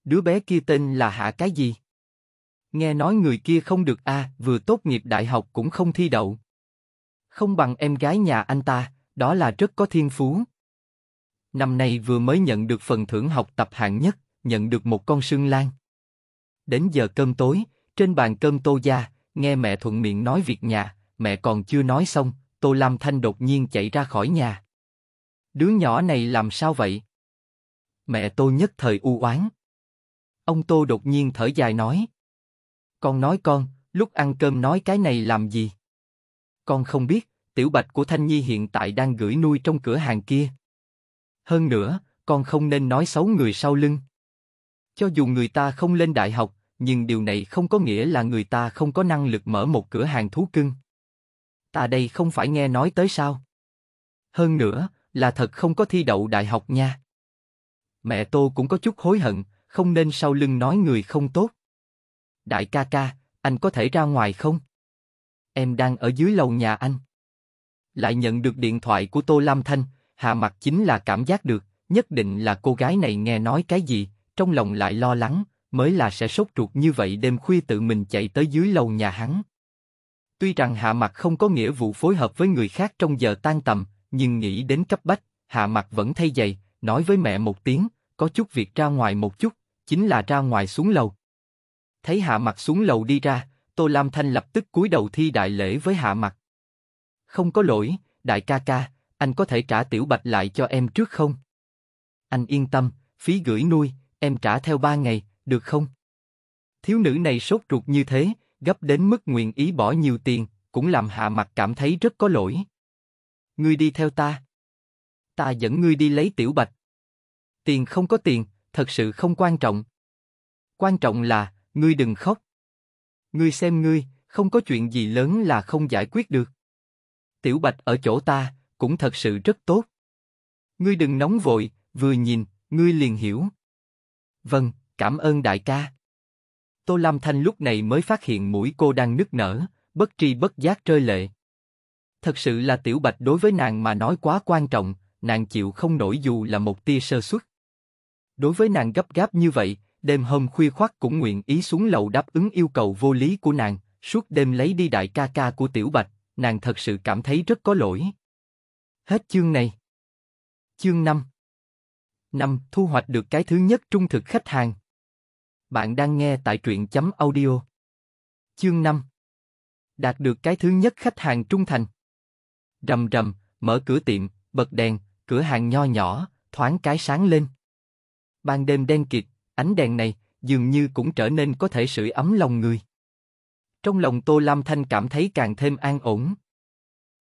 Đứa bé kia tên là Hạ cái gì? Nghe nói người kia không được a, à, vừa tốt nghiệp đại học cũng không thi đậu. Không bằng em gái nhà anh ta, đó là rất có thiên phú. Năm nay vừa mới nhận được phần thưởng học tập hạng nhất, nhận được một con sương lan. Đến giờ cơm tối, trên bàn cơm Tô gia, nghe mẹ thuận miệng nói việc nhà, mẹ còn chưa nói xong, Tô Lam Thanh đột nhiên chạy ra khỏi nhà. Đứa nhỏ này làm sao vậy? Mẹ Tô nhất thời u oán. Ông Tô đột nhiên thở dài nói. Con nói con, lúc ăn cơm nói cái này làm gì? Con không biết, Tiểu Bạch của Thanh Nhi hiện tại đang gửi nuôi trong cửa hàng kia. Hơn nữa, con không nên nói xấu người sau lưng. Cho dù người ta không lên đại học, nhưng điều này không có nghĩa là người ta không có năng lực mở một cửa hàng thú cưng. ta đây không phải nghe nói tới sao? Hơn nữa, là thật không có thi đậu đại học nha. Mẹ Tô cũng có chút hối hận, không nên sau lưng nói người không tốt. Đại ca ca, anh có thể ra ngoài không? Em đang ở dưới lầu nhà anh. Lại nhận được điện thoại của Tô Lam Thanh, Hạ Mặc chính là cảm giác được, nhất định là cô gái này nghe nói cái gì, trong lòng lại lo lắng, mới là sẽ sốt ruột như vậy đêm khuya tự mình chạy tới dưới lầu nhà hắn. Tuy rằng Hạ Mặc không có nghĩa vụ phối hợp với người khác trong giờ tan tầm, nhưng nghĩ đến cấp bách, Hạ Mặc vẫn thay giày, nói với mẹ một tiếng, có chút việc ra ngoài một chút, chính là ra ngoài xuống lầu. Thấy Hạ Mặc xuống lầu đi ra, Tô Lam Thanh lập tức cúi đầu thi đại lễ với Hạ Mặc. Không có lỗi, đại ca ca, anh có thể trả tiểu bạch lại cho em trước không? Anh yên tâm, phí gửi nuôi, em trả theo ba ngày, được không? Thiếu nữ này sốt ruột như thế, gấp đến mức nguyện ý bỏ nhiều tiền, cũng làm Hạ Mặc cảm thấy rất có lỗi. Ngươi đi theo ta. Ta dẫn ngươi đi lấy tiểu bạch. Tiền không có tiền, thật sự không quan trọng. Quan trọng là, ngươi đừng khóc. Ngươi xem ngươi, không có chuyện gì lớn là không giải quyết được. Tiểu bạch ở chỗ ta, cũng thật sự rất tốt. Ngươi đừng nóng vội, vừa nhìn, ngươi liền hiểu. Vâng, cảm ơn đại ca. Tô Lam Thanh lúc này mới phát hiện mũi cô đang nức nở, bất tri bất giác rơi lệ. Thật sự là tiểu bạch đối với nàng mà nói quá quan trọng, nàng chịu không nổi dù là một tia sơ suất. Đối với nàng gấp gáp như vậy, đêm hôm khuya khoắt cũng nguyện ý xuống lầu đáp ứng yêu cầu vô lý của nàng, suốt đêm lấy đi đại ca ca của tiểu bạch, nàng thật sự cảm thấy rất có lỗi. Hết chương này. Chương năm. năm. Thu hoạch được cái thứ nhất trung thực khách hàng. Bạn đang nghe tại truyện chấm audio. Chương năm. Đạt được cái thứ nhất khách hàng trung thành. Rầm rầm, mở cửa tiệm, bật đèn, cửa hàng nho nhỏ, thoáng cái sáng lên. Ban đêm đen kịt, ánh đèn này dường như cũng trở nên có thể sưởi ấm lòng người. Trong lòng Tô Lam Thanh cảm thấy càng thêm an ổn.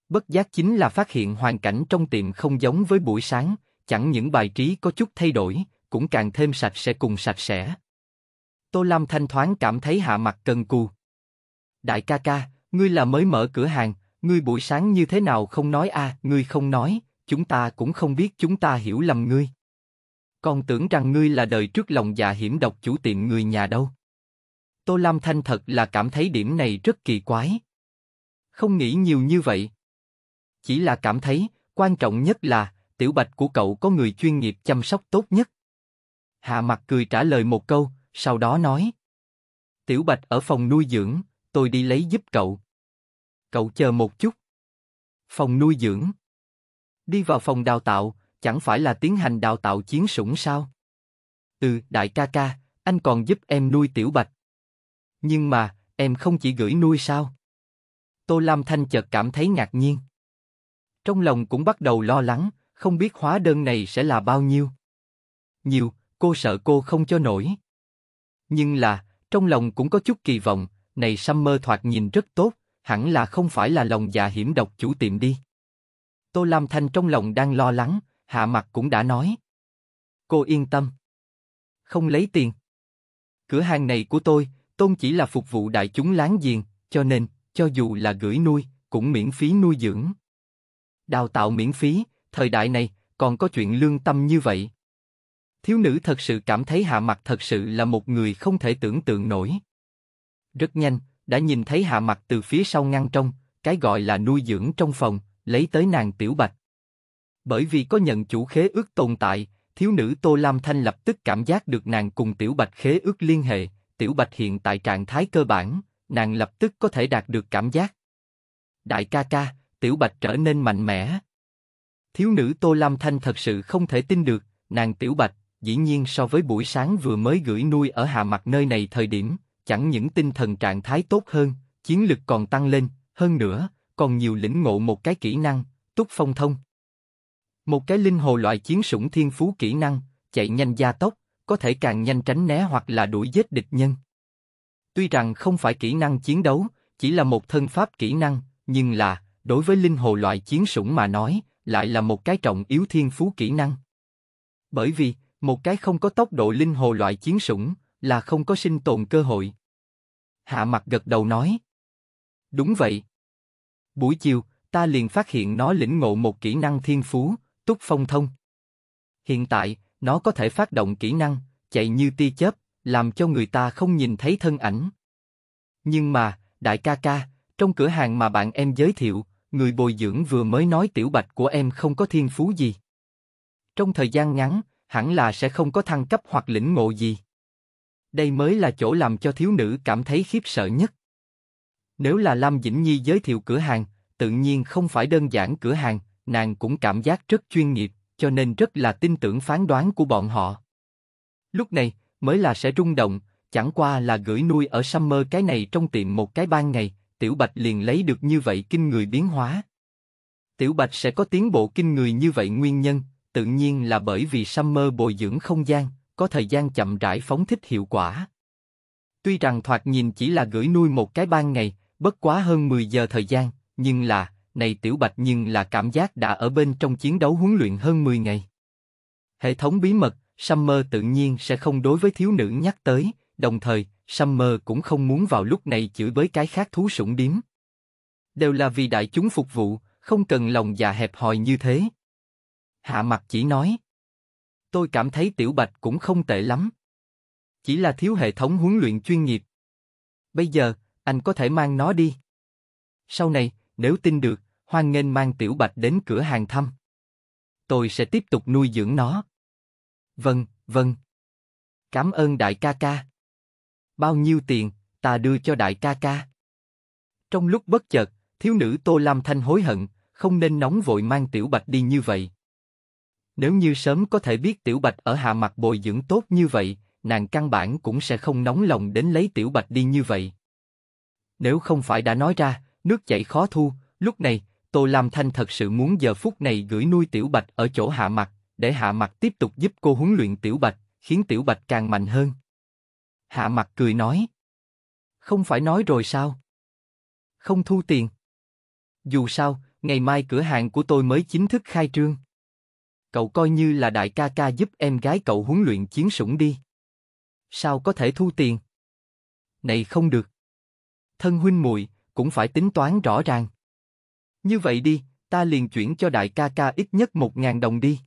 Bất giác chính là phát hiện hoàn cảnh trong tiệm không giống với buổi sáng, chẳng những bài trí có chút thay đổi, cũng càng thêm sạch sẽ cùng sạch sẽ. Tô Lam Thanh thoáng cảm thấy Hạ Mặc cần cù. Đại ca ca, ngươi là mới mở cửa hàng, ngươi buổi sáng như thế nào không nói a? À, ngươi không nói, chúng ta cũng không biết, chúng ta hiểu lầm ngươi. Còn tưởng rằng ngươi là đời trước lòng dạ hiểm độc chủ tiệm người nhà đâu. Tô Lam Thanh thật là cảm thấy điểm này rất kỳ quái. Không nghĩ nhiều như vậy. Chỉ là cảm thấy, quan trọng nhất là, tiểu bạch của cậu có người chuyên nghiệp chăm sóc tốt nhất. Hạ Mặc cười trả lời một câu, sau đó nói. Tiểu bạch ở phòng nuôi dưỡng, tôi đi lấy giúp cậu. Cậu chờ một chút. Phòng nuôi dưỡng. Đi vào phòng đào tạo, chẳng phải là tiến hành đào tạo chiến sủng sao? Ừ, đại ca ca, anh còn giúp em nuôi tiểu bạch. Nhưng mà, em không chỉ gửi nuôi sao? Tô Lam Thanh chợt cảm thấy ngạc nhiên. Trong lòng cũng bắt đầu lo lắng, không biết hóa đơn này sẽ là bao nhiêu. Nhiều, cô sợ cô không cho nổi. Nhưng là, trong lòng cũng có chút kỳ vọng, này Summer thoạt nhìn rất tốt, hẳn là không phải là lòng dạ hiểm độc chủ tiệm đi. Tô Lam Thanh trong lòng đang lo lắng, Hạ Mặc cũng đã nói. Cô yên tâm. Không lấy tiền. Cửa hàng này của tôi, tôn chỉ là phục vụ đại chúng láng giềng, cho nên, cho dù là gửi nuôi, cũng miễn phí nuôi dưỡng. Đào tạo miễn phí, thời đại này, còn có chuyện lương tâm như vậy. Thiếu nữ thật sự cảm thấy Hạ Mặc thật sự là một người không thể tưởng tượng nổi. Rất nhanh, đã nhìn thấy Hạ Mặc từ phía sau ngăn trong, cái gọi là nuôi dưỡng trong phòng, lấy tới nàng tiểu bạch. Bởi vì có nhận chủ khế ước tồn tại, thiếu nữ Tô Lam Thanh lập tức cảm giác được nàng cùng tiểu bạch khế ước liên hệ, tiểu bạch hiện tại trạng thái cơ bản, nàng lập tức có thể đạt được cảm giác. Đại ca ca, tiểu bạch trở nên mạnh mẽ. Thiếu nữ Tô Lam Thanh thật sự không thể tin được, nàng tiểu bạch, dĩ nhiên so với buổi sáng vừa mới gửi nuôi ở Hạ Mặc nơi này thời điểm, chẳng những tinh thần trạng thái tốt hơn, chiến lực còn tăng lên, hơn nữa, còn nhiều lĩnh ngộ một cái kỹ năng, túc phong thông. Một cái linh hồ loại chiến sủng thiên phú kỹ năng, chạy nhanh gia tốc, có thể càng nhanh tránh né hoặc là đuổi giết địch nhân. Tuy rằng không phải kỹ năng chiến đấu, chỉ là một thân pháp kỹ năng, nhưng là, đối với linh hồ loại chiến sủng mà nói, lại là một cái trọng yếu thiên phú kỹ năng. Bởi vì, một cái không có tốc độ linh hồ loại chiến sủng, là không có sinh tồn cơ hội. Hạ Mặc gật đầu nói. Đúng vậy. buổi chiều, ta liền phát hiện nó lĩnh ngộ một kỹ năng thiên phú, Túc Phong Thông. Hiện tại, nó có thể phát động kỹ năng, chạy như tia chớp, làm cho người ta không nhìn thấy thân ảnh. Nhưng mà, đại ca ca, trong cửa hàng mà bạn em giới thiệu, người bồi dưỡng vừa mới nói tiểu bạch của em không có thiên phú gì. Trong thời gian ngắn, hẳn là sẽ không có thăng cấp hoặc lĩnh ngộ gì. Đây mới là chỗ làm cho thiếu nữ cảm thấy khiếp sợ nhất. Nếu là Lam Vĩnh Nhi giới thiệu cửa hàng, tự nhiên không phải đơn giản cửa hàng, nàng cũng cảm giác rất chuyên nghiệp, cho nên rất là tin tưởng phán đoán của bọn họ. Lúc này, mới là sẽ rung động, chẳng qua là gửi nuôi ở Summer cái này trong tiệm một cái ban ngày, Tiểu Bạch liền lấy được như vậy kinh người biến hóa. Tiểu Bạch sẽ có tiến bộ kinh người như vậy nguyên nhân, tự nhiên là bởi vì Summer bồi dưỡng không gian, có thời gian chậm rãi phóng thích hiệu quả. Tuy rằng thoạt nhìn chỉ là gửi nuôi một cái ban ngày, bất quá hơn mười giờ thời gian, nhưng là, này Tiểu Bạch nhưng là cảm giác đã ở bên trong chiến đấu huấn luyện hơn mười ngày. Hệ thống bí mật, Summer tự nhiên sẽ không đối với thiếu nữ nhắc tới, đồng thời, Summer cũng không muốn vào lúc này chửi bới cái khác thú sủng điếm. Đều là vì đại chúng phục vụ, không cần lòng dạ hẹp hòi như thế. Hạ Mặc chỉ nói, tôi cảm thấy Tiểu Bạch cũng không tệ lắm. Chỉ là thiếu hệ thống huấn luyện chuyên nghiệp. Bây giờ, anh có thể mang nó đi. Sau này, nếu tin được, hoan nghênh mang Tiểu Bạch đến cửa hàng thăm. Tôi sẽ tiếp tục nuôi dưỡng nó. Vâng, vâng. Cảm ơn đại ca ca. Bao nhiêu tiền, ta đưa cho đại ca ca. Trong lúc bất chợt, thiếu nữ Tô Lam Thanh hối hận, không nên nóng vội mang Tiểu Bạch đi như vậy. Nếu như sớm có thể biết Tiểu Bạch ở Hạ Mặc bồi dưỡng tốt như vậy, nàng căn bản cũng sẽ không nóng lòng đến lấy Tiểu Bạch đi như vậy. Nếu không phải đã nói ra, nước chảy khó thu, lúc này, Tô Lam Thanh thật sự muốn giờ phút này gửi nuôi Tiểu Bạch ở chỗ Hạ Mặc, để Hạ Mặc tiếp tục giúp cô huấn luyện Tiểu Bạch, khiến Tiểu Bạch càng mạnh hơn. Hạ Mặc cười nói. Không phải nói rồi sao? Không thu tiền. Dù sao, ngày mai cửa hàng của tôi mới chính thức khai trương. Cậu coi như là đại ca ca giúp em gái cậu huấn luyện chiến sủng đi. Sao có thể thu tiền? Này không được. Thân huynh muội cũng phải tính toán rõ ràng. Như vậy đi, ta liền chuyển cho đại ca ca ít nhất một ngàn đồng đi.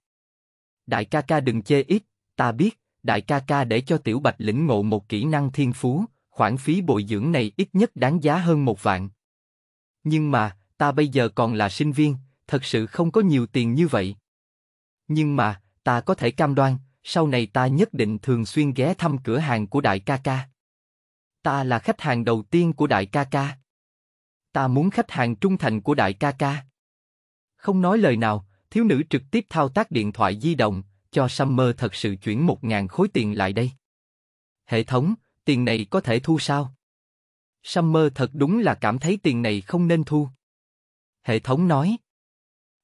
Đại ca ca đừng chê ít, ta biết, đại ca ca để cho Tiểu Bạch lĩnh ngộ một kỹ năng thiên phú, khoản phí bồi dưỡng này ít nhất đáng giá hơn một vạn. Nhưng mà, ta bây giờ còn là sinh viên, thật sự không có nhiều tiền như vậy. Nhưng mà, ta có thể cam đoan, sau này ta nhất định thường xuyên ghé thăm cửa hàng của đại ca ca. Ta là khách hàng đầu tiên của đại ca ca. Ta muốn khách hàng trung thành của đại ca ca. Không nói lời nào, thiếu nữ trực tiếp thao tác điện thoại di động, cho Summer thật sự chuyển một ngàn khối tiền lại đây. Hệ thống, tiền này có thể thu sao? Summer thật đúng là cảm thấy tiền này không nên thu. Hệ thống nói.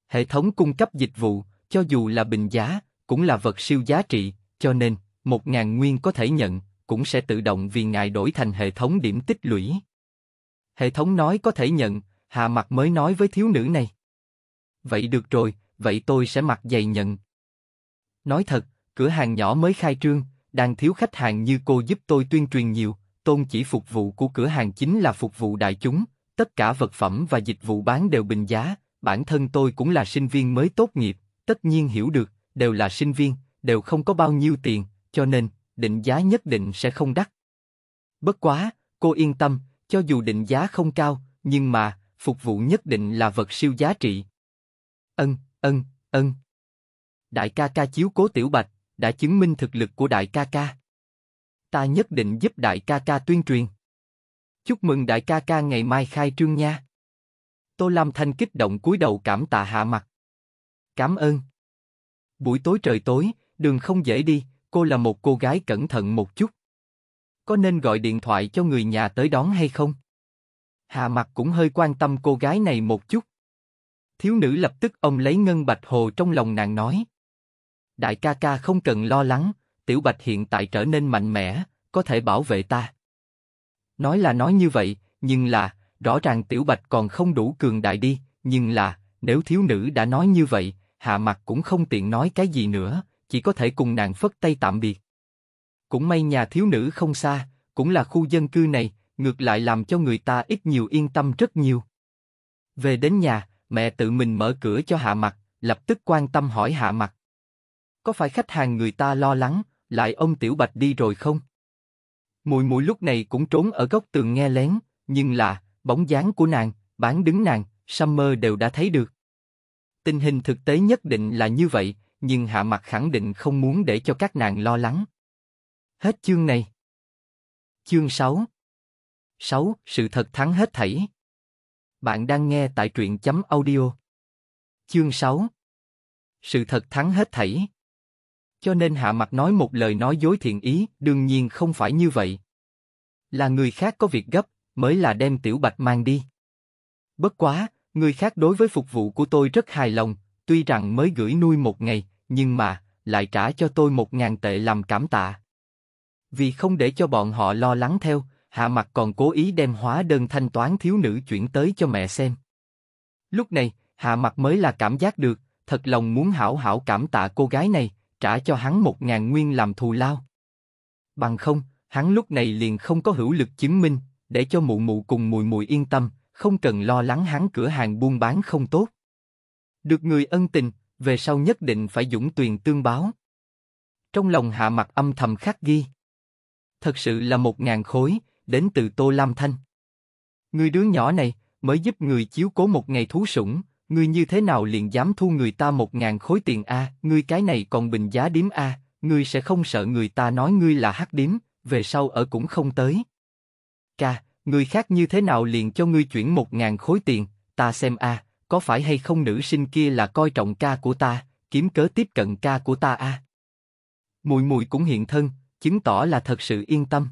Hệ thống cung cấp dịch vụ, cho dù là bình giá, cũng là vật siêu giá trị, cho nên, một ngàn nguyên có thể nhận, cũng sẽ tự động vì ngài đổi thành hệ thống điểm tích lũy. Hệ thống nói có thể nhận, Hạ Mặc mới nói với thiếu nữ này. Vậy được rồi, vậy tôi sẽ mặc giày nhận. Nói thật, cửa hàng nhỏ mới khai trương, đang thiếu khách hàng như cô giúp tôi tuyên truyền nhiều, tôn chỉ phục vụ của cửa hàng chính là phục vụ đại chúng, tất cả vật phẩm và dịch vụ bán đều bình giá, bản thân tôi cũng là sinh viên mới tốt nghiệp, tất nhiên hiểu được, đều là sinh viên, đều không có bao nhiêu tiền, cho nên, định giá nhất định sẽ không đắt. Bất quá, cô yên tâm, cho dù định giá không cao, nhưng mà, phục vụ nhất định là vật siêu giá trị. Ân, ân, ân. Đại ca ca chiếu cố Tiểu Bạch, đã chứng minh thực lực của đại ca ca. Ta nhất định giúp đại ca ca tuyên truyền. Chúc mừng đại ca ca ngày mai khai trương nha. Tô Lam Thanh kích động cúi đầu cảm tạ Hạ Mặc. Cảm ơn. Buổi tối trời tối, đường không dễ đi, cô là một cô gái cẩn thận một chút. Có nên gọi điện thoại cho người nhà tới đón hay không? Hạ Mặc cũng hơi quan tâm cô gái này một chút. Thiếu nữ lập tức ôm lấy Ngân Bạch Hồ trong lòng nàng nói. Đại ca ca không cần lo lắng, Tiểu Bạch hiện tại trở nên mạnh mẽ, có thể bảo vệ ta. Nói là nói như vậy, nhưng là, rõ ràng Tiểu Bạch còn không đủ cường đại đi, nhưng là, nếu thiếu nữ đã nói như vậy, Hạ Mặc cũng không tiện nói cái gì nữa, chỉ có thể cùng nàng phất tay tạm biệt. Cũng may nhà thiếu nữ không xa, cũng là khu dân cư này, ngược lại làm cho người ta ít nhiều yên tâm rất nhiều. Về đến nhà, mẹ tự mình mở cửa cho Hạ Mặc, lập tức quan tâm hỏi Hạ Mặc. Có phải khách hàng người ta lo lắng, lại ông Tiểu Bạch đi rồi không? Mùi mùi lúc này cũng trốn ở góc tường nghe lén, nhưng là, bóng dáng của nàng, bán đứng nàng, Summer đều đã thấy được. Tình hình thực tế nhất định là như vậy, nhưng Hạ Mặc khẳng định không muốn để cho các nàng lo lắng. Hết chương này. Chương sáu. sáu. Sự thật thắng hết thảy. Bạn đang nghe tại truyện chấm audio. Chương sáu. Sự thật thắng hết thảy. Cho nên Hạ Mặc nói một lời nói dối thiện ý, đương nhiên không phải như vậy. Là người khác có việc gấp, mới là đem Tiểu Bạch mang đi. Bất quá, người khác đối với phục vụ của tôi rất hài lòng, tuy rằng mới gửi nuôi một ngày, nhưng mà, lại trả cho tôi một ngàn tệ làm cảm tạ. Vì không để cho bọn họ lo lắng theo, Hạ Mặc còn cố ý đem hóa đơn thanh toán thiếu nữ chuyển tới cho mẹ xem. Lúc này, Hạ Mặc mới là cảm giác được, thật lòng muốn hảo hảo cảm tạ cô gái này, trả cho hắn một ngàn nguyên làm thù lao. Bằng không, hắn lúc này liền không có hữu lực chứng minh, để cho mụ mụ cùng mùi mùi yên tâm, không cần lo lắng hắn cửa hàng buôn bán không tốt. Được người ân tình, về sau nhất định phải dũng tuyền tương báo. Trong lòng Hạ Mặc âm thầm khắc ghi. Thật sự là một ngàn khối, đến từ Tô Lam Thanh. Người đứa nhỏ này, mới giúp người chiếu cố một ngày thú sủng, ngươi như thế nào liền dám thu người ta một ngàn khối tiền a? Ngươi cái này còn bình giá điếm a? Ngươi sẽ không sợ người ta nói ngươi là hắc điếm, về sau ở cũng không tới. Ca, người khác như thế nào liền cho ngươi chuyển một ngàn khối tiền, ta xem a, có phải hay không nữ sinh kia là coi trọng ca của ta, kiếm cớ tiếp cận ca của ta a? Mùi mùi cũng hiện thân, chứng tỏ là thật sự yên tâm.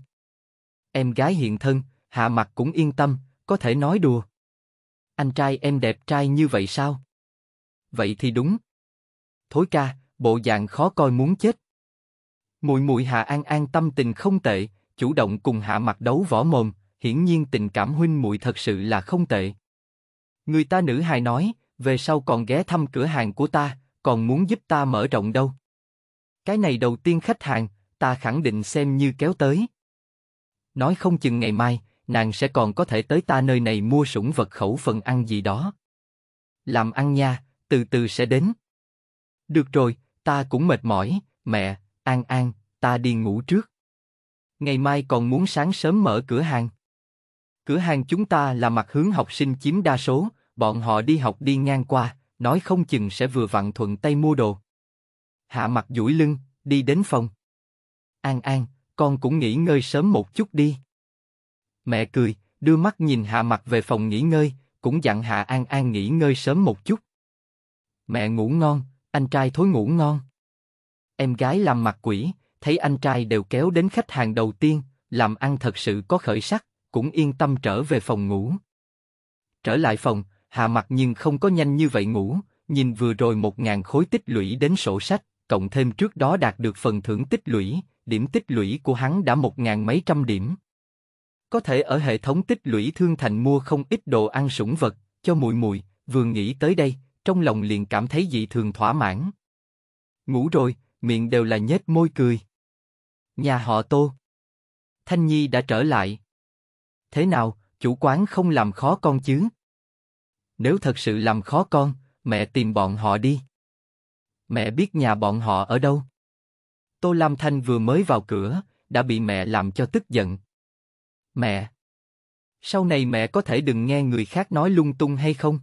Em gái hiện thân, Hạ Mặc cũng yên tâm, có thể nói đùa. Anh trai em đẹp trai như vậy sao? Vậy thì đúng. Thối ca, bộ dạng khó coi muốn chết. Mùi mùi Hạ An An tâm tình không tệ, chủ động cùng Hạ Mặc đấu võ mồm, hiển nhiên tình cảm huynh muội thật sự là không tệ. Người ta nữ hài nói, về sau còn ghé thăm cửa hàng của ta, còn muốn giúp ta mở rộng đâu. Cái này đầu tiên khách hàng, ta khẳng định xem như kéo tới. Nói không chừng ngày mai, nàng sẽ còn có thể tới ta nơi này mua sủng vật khẩu phần ăn gì đó. Làm ăn nha, từ từ sẽ đến. Được rồi, ta cũng mệt mỏi, mẹ, An An, ta đi ngủ trước. Ngày mai còn muốn sáng sớm mở cửa hàng. Cửa hàng chúng ta là mặt hướng học sinh chiếm đa số, bọn họ đi học đi ngang qua, nói không chừng sẽ vừa vặn thuận tay mua đồ. Hạ Mặc duỗi lưng, đi đến phòng. An An, con cũng nghỉ ngơi sớm một chút đi. Mẹ cười, đưa mắt nhìn Hạ Mặc về phòng nghỉ ngơi, cũng dặn Hạ An An nghỉ ngơi sớm một chút. Mẹ ngủ ngon, anh trai thối ngủ ngon. Em gái làm mặt quỷ, thấy anh trai đều kéo đến khách hàng đầu tiên, làm ăn thật sự có khởi sắc, cũng yên tâm trở về phòng ngủ. Trở lại phòng, Hạ Mặc nhưng không có nhanh như vậy ngủ, nhìn vừa rồi một ngàn khối tích lũy đến sổ sách, cộng thêm trước đó đạt được phần thưởng tích lũy, điểm tích lũy của hắn đã một ngàn mấy trăm điểm. Có thể ở hệ thống tích lũy thương thành mua không ít đồ ăn sủng vật, cho mùi mùi, vừa nghĩ tới đây, trong lòng liền cảm thấy dị thường thỏa mãn. Ngủ rồi, miệng đều là nhếch môi cười. Nhà họ Tô. Thanh Nhi đã trở lại. Thế nào, chủ quán không làm khó con chứ? Nếu thật sự làm khó con, mẹ tìm bọn họ đi. Mẹ biết nhà bọn họ ở đâu. Tô Lam Thanh vừa mới vào cửa, đã bị mẹ làm cho tức giận. Mẹ! Sau này mẹ có thể đừng nghe người khác nói lung tung hay không?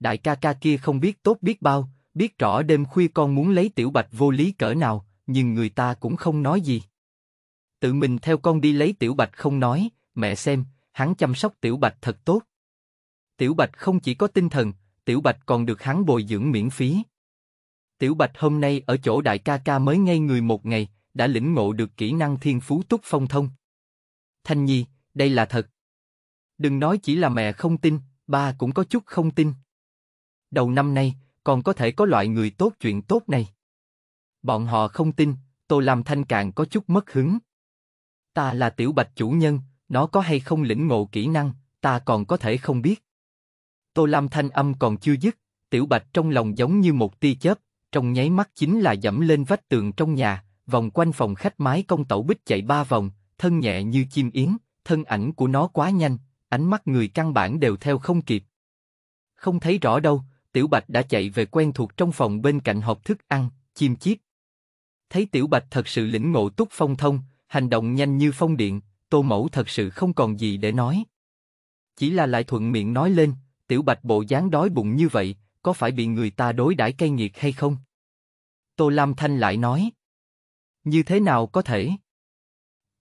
Đại ca ca kia không biết tốt biết bao, biết rõ đêm khuya con muốn lấy Tiểu Bạch vô lý cỡ nào, nhưng người ta cũng không nói gì. Tự mình theo con đi lấy Tiểu Bạch không nói, mẹ xem, hắn chăm sóc Tiểu Bạch thật tốt. Tiểu Bạch không chỉ có tinh thần, Tiểu Bạch còn được hắn bồi dưỡng miễn phí. Tiểu Bạch hôm nay ở chỗ đại ca ca mới ngây người một ngày, đã lĩnh ngộ được kỹ năng thiên phú túc phong thông. Thanh Nhi, đây là thật. Đừng nói chỉ là mẹ không tin, ba cũng có chút không tin. Đầu năm nay, còn có thể có loại người tốt chuyện tốt này. Bọn họ không tin, Tô Lam Thanh càng có chút mất hứng. Ta là Tiểu Bạch chủ nhân, nó có hay không lĩnh ngộ kỹ năng, ta còn có thể không biết. Tô Lam Thanh âm còn chưa dứt, Tiểu Bạch trong lòng giống như một tia chớp, trong nháy mắt chính là dẫm lên vách tường trong nhà, vòng quanh phòng khách mái công tẩu bích chạy ba vòng. Thân nhẹ như chim yến, thân ảnh của nó quá nhanh, ánh mắt người căn bản đều theo không kịp. không thấy rõ đâu, Tiểu Bạch đã chạy về quen thuộc trong phòng bên cạnh hộp thức ăn, chim chiếc. Thấy Tiểu Bạch thật sự lĩnh ngộ túc phong thông, hành động nhanh như phong điện, Tô Mẫu thật sự không còn gì để nói. Chỉ là lại thuận miệng nói lên, Tiểu Bạch bộ dáng đói bụng như vậy, có phải bị người ta đối đãi cay nghiệt hay không? Tô Lam Thanh lại nói. Như thế nào có thể?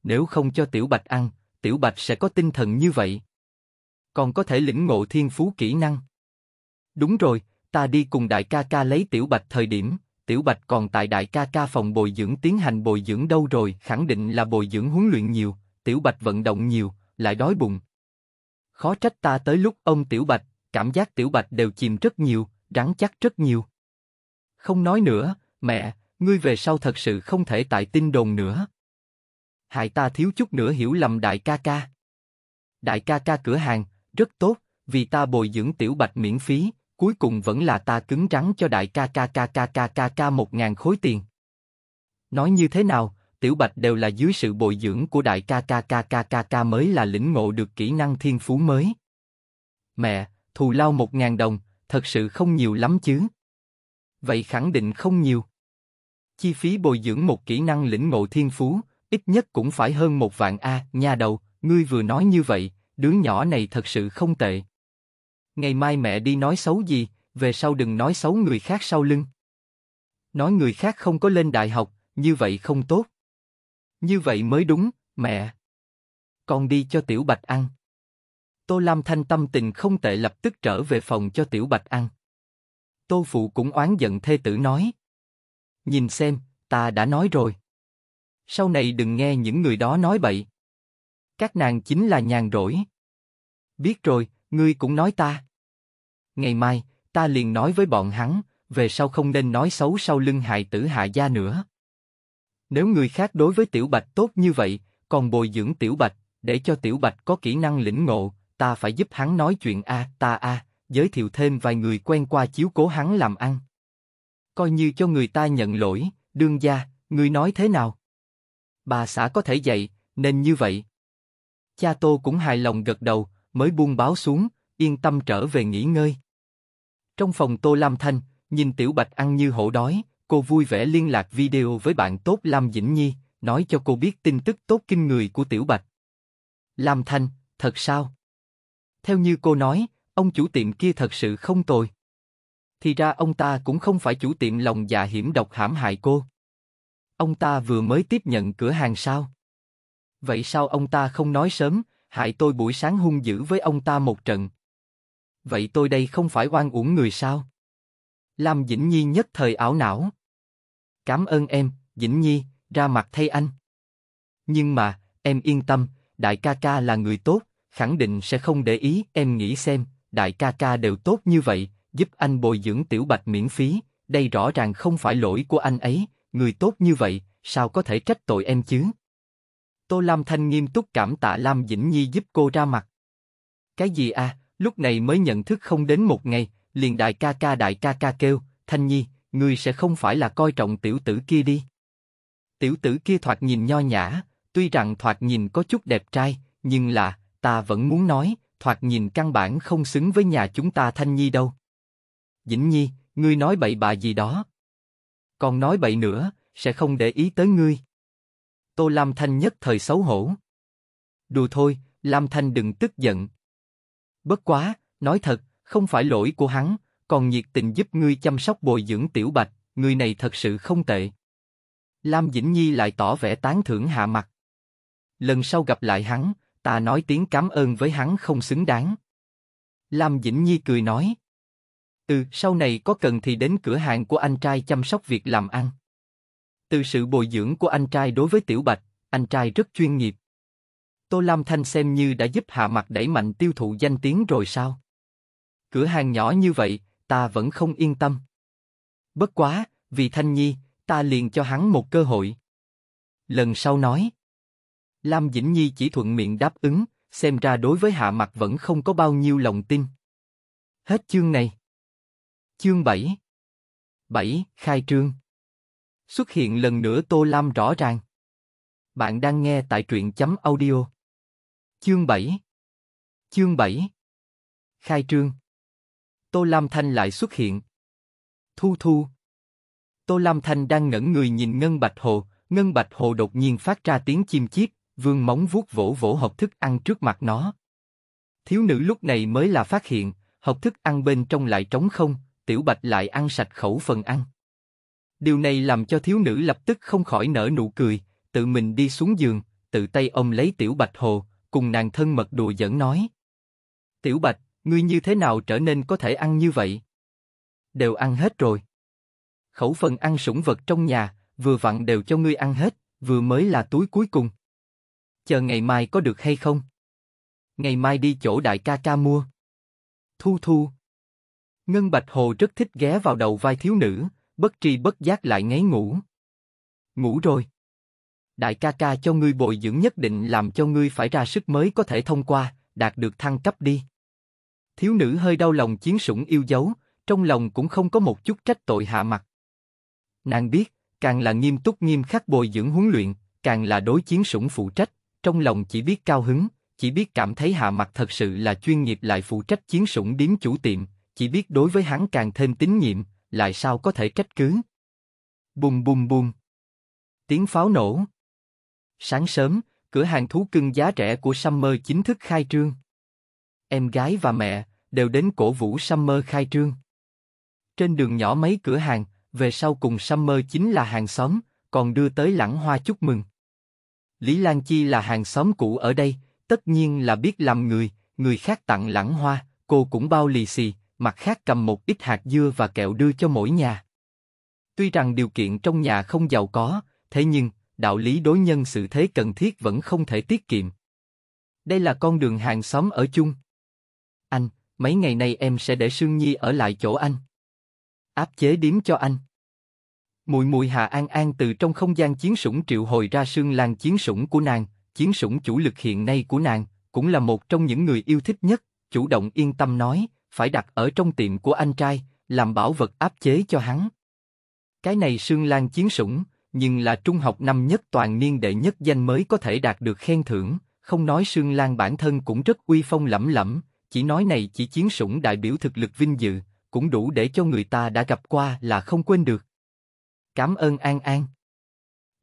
Nếu không cho Tiểu Bạch ăn, Tiểu Bạch sẽ có tinh thần như vậy. Còn có thể lĩnh ngộ thiên phú kỹ năng. Đúng rồi, ta đi cùng đại ca ca lấy Tiểu Bạch thời điểm, Tiểu Bạch còn tại đại ca ca phòng bồi dưỡng tiến hành bồi dưỡng đâu rồi, khẳng định là bồi dưỡng huấn luyện nhiều, Tiểu Bạch vận động nhiều, lại đói bụng. Khó trách ta tới lúc ôm Tiểu Bạch, cảm giác Tiểu Bạch đều chìm rất nhiều, rắn chắc rất nhiều. Không nói nữa, mẹ, ngươi về sau thật sự không thể tại tin đồn nữa. Hại ta thiếu chút nữa hiểu lầm đại ca ca. Đại ca ca cửa hàng, rất tốt, vì ta bồi dưỡng Tiểu Bạch miễn phí, cuối cùng vẫn là ta cứng rắn cho đại ca ca ca ca ca ca ca một ngàn khối tiền. Nói như thế nào, Tiểu Bạch đều là dưới sự bồi dưỡng của đại ca ca ca ca ca ca mới là lĩnh ngộ được kỹ năng thiên phú mới. Mẹ, thù lao một ngàn đồng, thật sự không nhiều lắm chứ. Vậy khẳng định không nhiều. Chi phí bồi dưỡng một kỹ năng lĩnh ngộ thiên phú, ít nhất cũng phải hơn một vạn a, nha đầu, ngươi vừa nói như vậy, đứa nhỏ này thật sự không tệ. Ngày mai mẹ đi nói xấu gì, về sau đừng nói xấu người khác sau lưng. Nói người khác không có lên đại học, như vậy không tốt. Như vậy mới đúng, mẹ. Con đi cho Tiểu Bạch ăn. Tô Lam Thanh tâm tình không tệ lập tức trở về phòng cho Tiểu Bạch ăn. Tô Phụ cũng oán giận thê tử nói. Nhìn xem, ta đã nói rồi. Sau này đừng nghe những người đó nói bậy. Các nàng chính là nhàn rỗi. Biết rồi, ngươi cũng nói ta. Ngày mai, ta liền nói với bọn hắn, về sau không nên nói xấu sau lưng hại tử Hạ gia nữa. Nếu người khác đối với Tiểu Bạch tốt như vậy, còn bồi dưỡng Tiểu Bạch, để cho Tiểu Bạch có kỹ năng lĩnh ngộ, ta phải giúp hắn nói chuyện a, ta a, giới thiệu thêm vài người quen qua chiếu cố hắn làm ăn. Coi như cho người ta nhận lỗi, đương gia, ngươi nói thế nào? Bà xã có thể dạy, nên như vậy. Cha Tô cũng hài lòng gật đầu, mới buông báo xuống, yên tâm trở về nghỉ ngơi. Trong phòng Tô Lam Thanh, nhìn Tiểu Bạch ăn như hổ đói, cô vui vẻ liên lạc video với bạn tốt Lam Vĩnh Nhi, nói cho cô biết tin tức tốt kinh người của Tiểu Bạch. Lam Thanh, thật sao? Theo như cô nói, ông chủ tiệm kia thật sự không tồi. Thì ra ông ta cũng không phải chủ tiệm lòng dạ hiểm độc hãm hại cô. Ông ta vừa mới tiếp nhận cửa hàng sao? Vậy sao ông ta không nói sớm, hại tôi buổi sáng hung dữ với ông ta một trận. Vậy tôi đây không phải oan uổng người sao? Lam Vĩnh Nhi nhất thời ảo não. Cảm ơn em, Vĩnh Nhi, ra mặt thay anh. Nhưng mà, em yên tâm, đại ca ca là người tốt, khẳng định sẽ không để ý. Em nghĩ xem, đại ca ca đều tốt như vậy, giúp anh bồi dưỡng Tiểu Bạch miễn phí, đây rõ ràng không phải lỗi của anh ấy. Người tốt như vậy, sao có thể trách tội em chứ? Tô Lam Thanh nghiêm túc cảm tạ Lam Vĩnh Nhi giúp cô ra mặt. Cái gì à, lúc này mới nhận thức không đến một ngày, liền đại ca ca đại ca ca kêu, Thanh Nhi, ngươi sẽ không phải là coi trọng tiểu tử kia đi. Tiểu tử kia thoạt nhìn nho nhã, tuy rằng thoạt nhìn có chút đẹp trai, nhưng là, ta vẫn muốn nói, thoạt nhìn căn bản không xứng với nhà chúng ta Thanh Nhi đâu. Vĩnh Nhi, ngươi nói bậy bạ gì đó. Còn nói bậy nữa, sẽ không để ý tới ngươi. Tô Lam Thanh nhất thời xấu hổ. Đùa thôi, Lam Thanh đừng tức giận. Bất quá, nói thật, không phải lỗi của hắn, còn nhiệt tình giúp ngươi chăm sóc bồi dưỡng Tiểu Bạch, người này thật sự không tệ. Lam Vĩnh Nhi lại tỏ vẻ tán thưởng Hạ Mặc. Lần sau gặp lại hắn, ta nói tiếng cảm ơn với hắn không xứng đáng. Lam Vĩnh Nhi cười nói. Ừ, sau này có cần thì đến cửa hàng của anh trai chăm sóc việc làm ăn. Từ sự bồi dưỡng của anh trai đối với Tiểu Bạch, anh trai rất chuyên nghiệp. Tô Lam Thanh xem như đã giúp Hạ Mặc đẩy mạnh tiêu thụ danh tiếng rồi sao? Cửa hàng nhỏ như vậy, ta vẫn không yên tâm. Bất quá, vì Thanh Nhi, ta liền cho hắn một cơ hội. Lần sau nói. Lam Vĩnh Nhi chỉ thuận miệng đáp ứng, xem ra đối với Hạ Mặc vẫn không có bao nhiêu lòng tin. Hết chương này. Chương bảy. bảy. Khai trương. Xuất hiện lần nữa Tô Lam rõ ràng. Bạn đang nghe tại truyện chấm audio. Chương bảy. Chương bảy. Khai trương. Tô Lam Thanh lại xuất hiện. Thu thu. Tô Lam Thanh đang ngẩn người nhìn Ngân Bạch Hồ, Ngân Bạch Hồ đột nhiên phát ra tiếng chim chiết, vươn móng vuốt vỗ vỗ hộp thức ăn trước mặt nó. Thiếu nữ lúc này mới là phát hiện, hộp thức ăn bên trong lại trống không, Tiểu Bạch lại ăn sạch khẩu phần ăn. Điều này làm cho thiếu nữ lập tức không khỏi nở nụ cười, tự mình đi xuống giường, tự tay ôm lấy Tiểu Bạch Hồ, cùng nàng thân mật đùa giỡn nói. Tiểu Bạch, ngươi như thế nào trở nên có thể ăn như vậy? Đều ăn hết rồi. Khẩu phần ăn sủng vật trong nhà, vừa vặn đều cho ngươi ăn hết, vừa mới là túi cuối cùng. Chờ ngày mai có được hay không? Ngày mai đi chỗ đại ca ca mua. Thu thu. Ngân Bạch Hồ rất thích ghé vào đầu vai thiếu nữ, bất tri bất giác lại ngáy ngủ. Ngủ rồi. Đại ca ca cho ngươi bồi dưỡng nhất định làm cho ngươi phải ra sức mới có thể thông qua, đạt được thăng cấp đi. Thiếu nữ hơi đau lòng chiến sủng yêu dấu, trong lòng cũng không có một chút trách tội Hạ Mặc. Nàng biết, càng là nghiêm túc nghiêm khắc bồi dưỡng huấn luyện, càng là đối chiến sủng phụ trách, trong lòng chỉ biết cao hứng, chỉ biết cảm thấy Hạ Mặc thật sự là chuyên nghiệp lại phụ trách chiến sủng điếm chủ tiệm, chỉ biết đối với hắn càng thêm tín nhiệm, lại sao có thể trách cứ. Bùm bùm bùm. Tiếng pháo nổ. Sáng sớm, cửa hàng thú cưng giá rẻ của Summer chính thức khai trương. Em gái và mẹ đều đến cổ vũ Summer khai trương. Trên đường nhỏ mấy cửa hàng, về sau cùng Summer chính là hàng xóm, còn đưa tới lẵng hoa chúc mừng. Lý Lan Chi là hàng xóm cũ ở đây, tất nhiên là biết làm người, người khác tặng lẵng hoa, cô cũng bao lì xì, mặt khác cầm một ít hạt dưa và kẹo đưa cho mỗi nhà. Tuy rằng điều kiện trong nhà không giàu có, thế nhưng, đạo lý đối nhân xử thế cần thiết vẫn không thể tiết kiệm. Đây là con đường hàng xóm ở chung. Anh, mấy ngày nay em sẽ để Sương Nhi ở lại chỗ anh. Áp chế điếm cho anh. Mùi mùi Hạ An An từ trong không gian chiến sủng triệu hồi ra Sương Lan chiến sủng của nàng, chiến sủng chủ lực hiện nay của nàng, cũng là một trong những người yêu thích nhất, chủ động yên tâm nói, phải đặt ở trong tiệm của anh trai, làm bảo vật áp chế cho hắn. Cái này Sương Lan chiến sủng, nhưng là trung học năm nhất toàn niên đệ nhất danh mới có thể đạt được khen thưởng, không nói Sương Lan bản thân cũng rất uy phong lẫm lẫm, chỉ nói này chỉ chiến sủng đại biểu thực lực vinh dự, cũng đủ để cho người ta đã gặp qua là không quên được. Cảm ơn An An.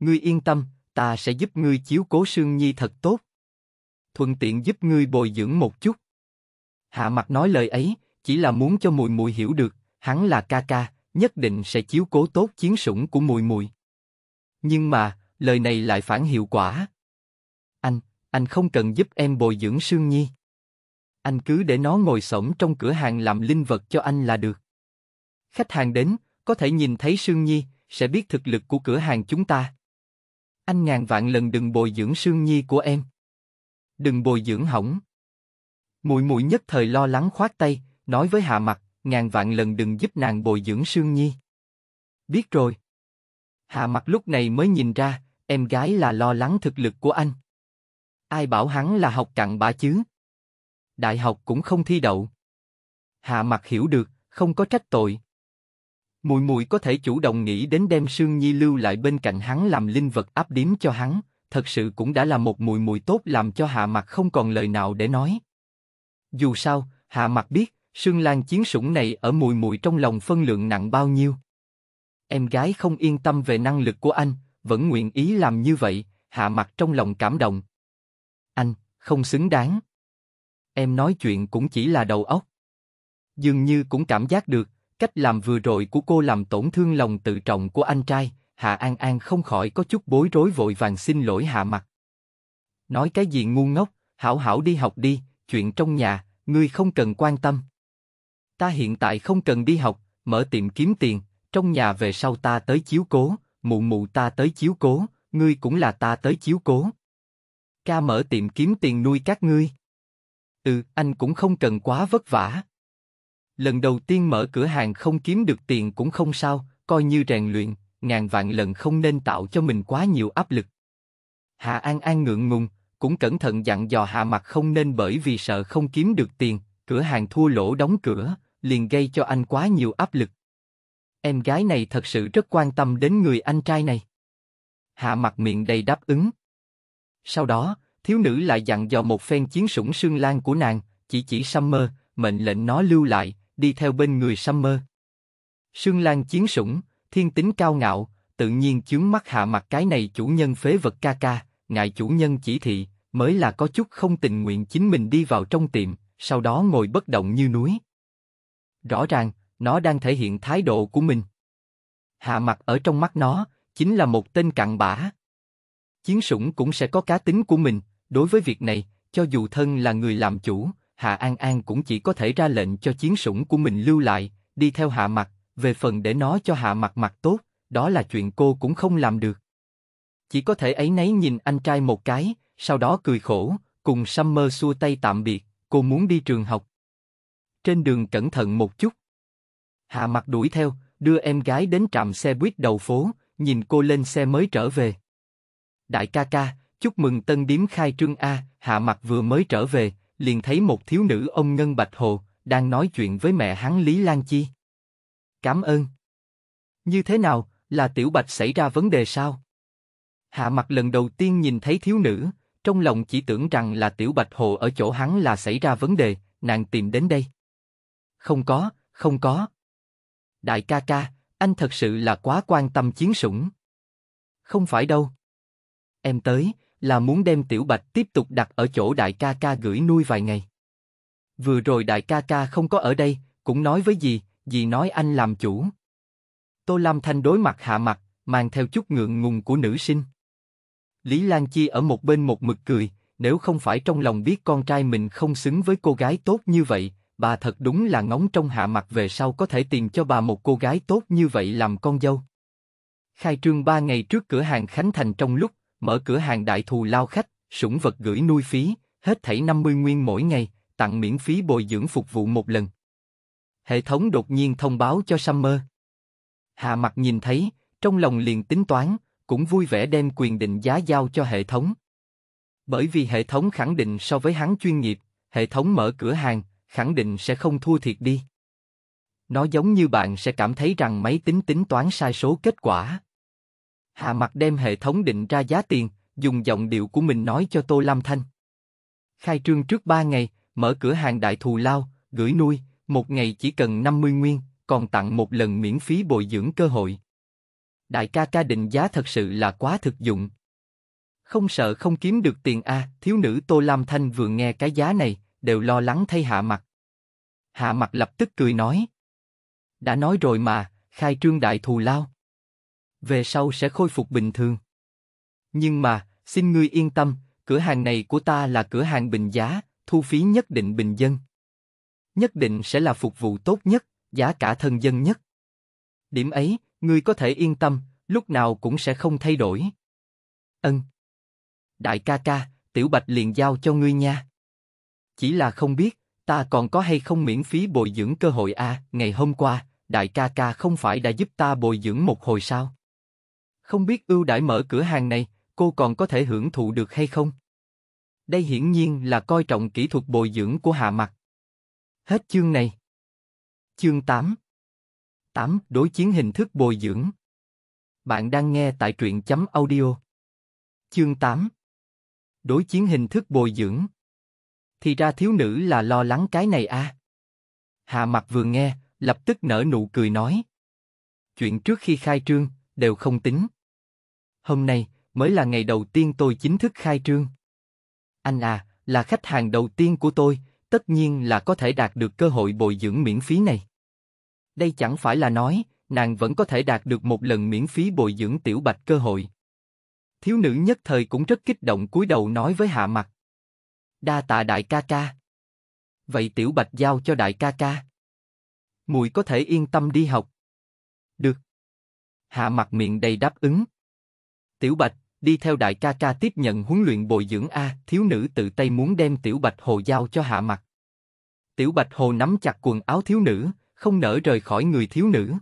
Ngươi yên tâm, ta sẽ giúp ngươi chiếu cố Sương Nhi thật tốt. Thuận tiện giúp ngươi bồi dưỡng một chút. Hạ Mặc nói lời ấy, chỉ là muốn cho muội muội hiểu được, hắn là ca ca, nhất định sẽ chiếu cố tốt chiến sủng của muội muội. Nhưng mà, lời này lại phản hiệu quả. Anh, anh không cần giúp em bồi dưỡng Sương Nhi. Anh cứ để nó ngồi xổm trong cửa hàng làm linh vật cho anh là được. Khách hàng đến, có thể nhìn thấy Sương Nhi, sẽ biết thực lực của cửa hàng chúng ta. Anh ngàn vạn lần đừng bồi dưỡng Sương Nhi của em. Đừng bồi dưỡng hỏng. Muội muội nhất thời lo lắng khoát tay, nói với Hạ Mặc, ngàn vạn lần đừng giúp nàng bồi dưỡng Sương Nhi. Biết rồi. Hạ Mặc lúc này mới nhìn ra, em gái là lo lắng thực lực của anh. Ai bảo hắn là học cặn bã chứ? Đại học cũng không thi đậu. Hạ Mặc hiểu được, không có trách tội. Muội muội có thể chủ động nghĩ đến đem Sương Nhi lưu lại bên cạnh hắn làm linh vật áp điếm cho hắn, thật sự cũng đã là một muội muội tốt làm cho Hạ Mặc không còn lời nào để nói. Dù sao, Hạ Mặc biết, Sương Lan chiến sủng này ở muội muội trong lòng phân lượng nặng bao nhiêu. Em gái không yên tâm về năng lực của anh, vẫn nguyện ý làm như vậy, Hạ Mặc trong lòng cảm động. Anh, không xứng đáng. Em nói chuyện cũng chỉ là đầu óc. Dường như cũng cảm giác được, cách làm vừa rồi của cô làm tổn thương lòng tự trọng của anh trai, Hạ An An không khỏi có chút bối rối vội vàng xin lỗi Hạ Mặc. Nói cái gì ngu ngốc, hảo hảo đi học đi, chuyện trong nhà, ngươi không cần quan tâm. Ta hiện tại không cần đi học, mở tiệm kiếm tiền, trong nhà về sau ta tới chiếu cố, mụ mụ ta tới chiếu cố, ngươi cũng là ta tới chiếu cố. Ca mở tiệm kiếm tiền nuôi các ngươi. Ừ, anh cũng không cần quá vất vả. Lần đầu tiên mở cửa hàng không kiếm được tiền cũng không sao, coi như rèn luyện, ngàn vạn lần không nên tạo cho mình quá nhiều áp lực. Hạ An An ngượng ngùng, cũng cẩn thận dặn dò Hạ Mặc không nên bởi vì sợ không kiếm được tiền, cửa hàng thua lỗ đóng cửa, liền gây cho anh quá nhiều áp lực. Em gái này thật sự rất quan tâm đến người anh trai này. Hạ Mặc miệng đầy đáp ứng. Sau đó, thiếu nữ lại dặn dò một phen chiến sủng Sương Lan của nàng, chỉ chỉ Summer, mệnh lệnh nó lưu lại, đi theo bên người Summer. Sương Lan chiến sủng, thiên tính cao ngạo, tự nhiên chướng mắt Hạ Mặc cái này chủ nhân phế vật ca ca, ngại chủ nhân chỉ thị, mới là có chút không tình nguyện chính mình đi vào trong tiệm, sau đó ngồi bất động như núi. Rõ ràng, nó đang thể hiện thái độ của mình. Hạ Mặc ở trong mắt nó, chính là một tên cặn bã. Chiến sủng cũng sẽ có cá tính của mình, đối với việc này, cho dù thân là người làm chủ, Hạ An An cũng chỉ có thể ra lệnh cho chiến sủng của mình lưu lại, đi theo Hạ Mặc, về phần để nó cho Hạ Mặc mặc tốt, đó là chuyện cô cũng không làm được. Chỉ có thể áy náy nhìn anh trai một cái, sau đó cười khổ, cùng Summer xua tay tạm biệt, cô muốn đi trường học. Trên đường cẩn thận một chút. Hạ Mặc đuổi theo, đưa em gái đến trạm xe buýt đầu phố, nhìn cô lên xe mới trở về. Đại ca ca, chúc mừng tân điếm khai trương a. Hạ Mặc vừa mới trở về, liền thấy một thiếu nữ ông Ngân Bạch Hồ, đang nói chuyện với mẹ hắn Lý Lan Chi. Cảm ơn. Như thế nào, là Tiểu Bạch xảy ra vấn đề sao? Hạ Mặc lần đầu tiên nhìn thấy thiếu nữ, trong lòng chỉ tưởng rằng là Tiểu Bạch Hồ ở chỗ hắn là xảy ra vấn đề, nàng tìm đến đây. Không có, không có. Đại ca ca, anh thật sự là quá quan tâm chiến sủng. Không phải đâu. Em tới, là muốn đem Tiểu Bạch tiếp tục đặt ở chỗ đại ca ca gửi nuôi vài ngày. Vừa rồi đại ca ca không có ở đây, cũng nói với dì, dì nói anh làm chủ. Tô Lam Thanh đối mặt Hạ Mặc, mang theo chút ngượng ngùng của nữ sinh. Lý Lan Chi ở một bên một mực cười, nếu không phải trong lòng biết con trai mình không xứng với cô gái tốt như vậy, bà thật đúng là ngóng trong Hạ Mặc về sau có thể tìm cho bà một cô gái tốt như vậy làm con dâu. Khai trương ba ngày trước cửa hàng Khánh Thành trong lúc, mở cửa hàng đại thù lao khách, sủng vật gửi nuôi phí, hết thảy năm mươi nguyên mỗi ngày, tặng miễn phí bồi dưỡng phục vụ một lần. Hệ thống đột nhiên thông báo cho Summer. Hạ Mặc nhìn thấy, trong lòng liền tính toán, cũng vui vẻ đem quyền định giá giao cho hệ thống. Bởi vì hệ thống khẳng định so với hắn chuyên nghiệp, hệ thống mở cửa hàng, khẳng định sẽ không thua thiệt đi. Nó giống như bạn sẽ cảm thấy rằng máy tính tính toán sai số kết quả. Hạ Mặc đem hệ thống định ra giá tiền, dùng giọng điệu của mình nói cho Tô Lam Thanh. Khai trương trước ba ngày, mở cửa hàng đại thù lao, gửi nuôi, một ngày chỉ cần năm mươi nguyên, còn tặng một lần miễn phí bồi dưỡng cơ hội. Đại ca ca định giá thật sự là quá thực dụng. Không sợ không kiếm được tiền a. Thiếu nữ Tô Lam Thanh vừa nghe cái giá này, đều lo lắng thay Hạ Mặc. Hạ Mặc lập tức cười nói. Đã nói rồi mà, khai trương đại thù lao. Về sau sẽ khôi phục bình thường. Nhưng mà, xin ngươi yên tâm, cửa hàng này của ta là cửa hàng bình giá, thu phí nhất định bình dân. Nhất định sẽ là phục vụ tốt nhất, giá cả thân dân nhất. Điểm ấy, ngươi có thể yên tâm, lúc nào cũng sẽ không thay đổi. Ân. Đại ca ca, Tiểu Bạch liền giao cho ngươi nha. Chỉ là không biết, ta còn có hay không miễn phí bồi dưỡng cơ hội à, ngày hôm qua, đại ca ca không phải đã giúp ta bồi dưỡng một hồi sao? Không biết ưu đãi mở cửa hàng này, cô còn có thể hưởng thụ được hay không? Đây hiển nhiên là coi trọng kỹ thuật bồi dưỡng của Hạ Mặc. Hết chương này. Chương tám. tám. Đối chiến hình thức bồi dưỡng. Bạn đang nghe tại truyện chấm audio. Chương tám. Đối chiến hình thức bồi dưỡng. Thì ra thiếu nữ là lo lắng cái này à. Hạ Mặc vừa nghe, lập tức nở nụ cười nói. Chuyện trước khi khai trương, đều không tính. Hôm nay, mới là ngày đầu tiên tôi chính thức khai trương. Anh à, là khách hàng đầu tiên của tôi, tất nhiên là có thể đạt được cơ hội bồi dưỡng miễn phí này. Đây chẳng phải là nói, nàng vẫn có thể đạt được một lần miễn phí bồi dưỡng Tiểu Bạch cơ hội. Thiếu nữ nhất thời cũng rất kích động cúi đầu nói với Hạ Mặc. Đa tạ đại ca ca. Vậy Tiểu Bạch giao cho đại ca ca. Muội có thể yên tâm đi học. Được. Hạ Mặc miệng đầy đáp ứng. Tiểu Bạch, đi theo đại ca ca tiếp nhận huấn luyện bồi dưỡng a. Thiếu nữ tự tay muốn đem Tiểu Bạch Hồ giao cho Hạ Mặc. Tiểu Bạch Hồ nắm chặt quần áo thiếu nữ, không nỡ rời khỏi người thiếu nữ.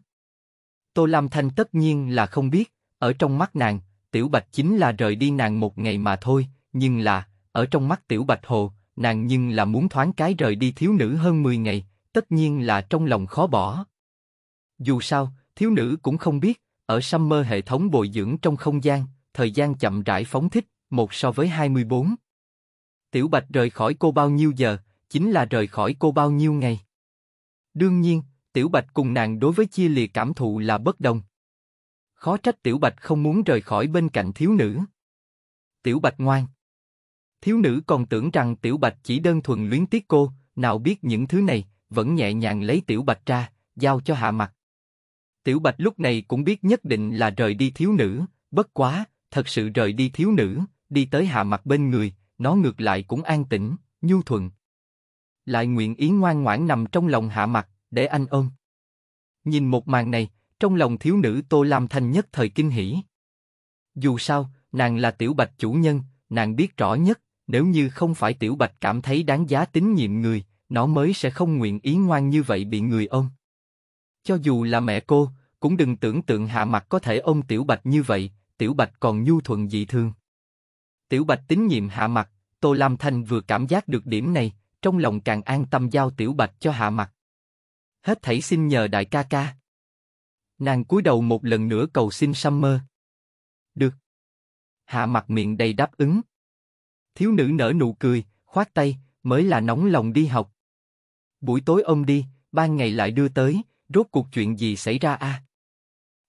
Tô Lam Thanh tất nhiên là không biết, ở trong mắt nàng, Tiểu Bạch chính là rời đi nàng một ngày mà thôi, nhưng là, ở trong mắt Tiểu Bạch Hồ, nàng nhưng là muốn thoáng cái rời đi thiếu nữ hơn mười ngày, tất nhiên là trong lòng khó bỏ. Dù sao, thiếu nữ cũng không biết, ở Summer hệ thống bồi dưỡng trong không gian, thời gian chậm rãi phóng thích, một so với hai mươi bốn. Tiểu Bạch rời khỏi cô bao nhiêu giờ, chính là rời khỏi cô bao nhiêu ngày. Đương nhiên, Tiểu Bạch cùng nàng đối với chia lìa cảm thụ là bất đồng. Khó trách Tiểu Bạch không muốn rời khỏi bên cạnh thiếu nữ. Tiểu Bạch ngoan. Thiếu nữ còn tưởng rằng Tiểu Bạch chỉ đơn thuần luyến tiếc cô, nào biết những thứ này, vẫn nhẹ nhàng lấy Tiểu Bạch ra, giao cho Hạ Mặc. Tiểu Bạch lúc này cũng biết nhất định là rời đi thiếu nữ, bất quá, thật sự rời đi thiếu nữ, đi tới Hạ Mặc bên người, nó ngược lại cũng an tĩnh, nhu thuận. Lại nguyện ý ngoan ngoãn nằm trong lòng Hạ Mặc, để anh ôm. Nhìn một màn này, trong lòng thiếu nữ Tô Lam Thanh nhất thời kinh hỉ. Dù sao, nàng là Tiểu Bạch chủ nhân, nàng biết rõ nhất, nếu như không phải Tiểu Bạch cảm thấy đáng giá tín nhiệm người, nó mới sẽ không nguyện ý ngoan như vậy bị người ôm. Cho dù là mẹ cô, cũng đừng tưởng tượng Hạ Mặc có thể ôm Tiểu Bạch như vậy, Tiểu Bạch còn nhu thuận dị thường. Tiểu Bạch tín nhiệm Hạ Mặc, Tô Lam Thanh vừa cảm giác được điểm này, trong lòng càng an tâm giao Tiểu Bạch cho Hạ Mặc. Hết thảy xin nhờ đại ca ca. Nàng cúi đầu một lần nữa cầu xin Summer. Được. Hạ Mặc miệng đầy đáp ứng. Thiếu nữ nở nụ cười, khoát tay, mới là nóng lòng đi học. Buổi tối ôm đi, ban ngày lại đưa tới, rốt cuộc chuyện gì xảy ra a? À?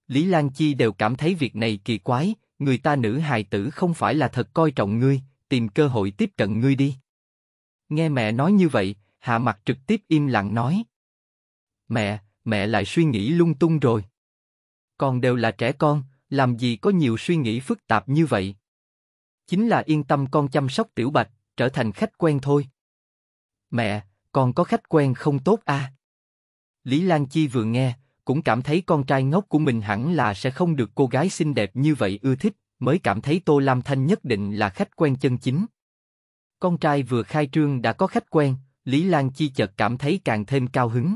Lý Lan Chi đều cảm thấy việc này kỳ quái, người ta nữ hài tử không phải là thật coi trọng ngươi, tìm cơ hội tiếp cận ngươi đi. Nghe mẹ nói như vậy, Hạ Mặc trực tiếp im lặng nói. Mẹ, mẹ lại suy nghĩ lung tung rồi. Còn đều là trẻ con, làm gì có nhiều suy nghĩ phức tạp như vậy. Chính là yên tâm con chăm sóc Tiểu Bạch, trở thành khách quen thôi. Mẹ, con có khách quen không tốt à? Lý Lan Chi vừa nghe, cũng cảm thấy con trai ngốc của mình hẳn là sẽ không được cô gái xinh đẹp như vậy ưa thích, mới cảm thấy Tô Lam Thanh nhất định là khách quen chân chính. Con trai vừa khai trương đã có khách quen, Lý Lan Chi chợt cảm thấy càng thêm cao hứng.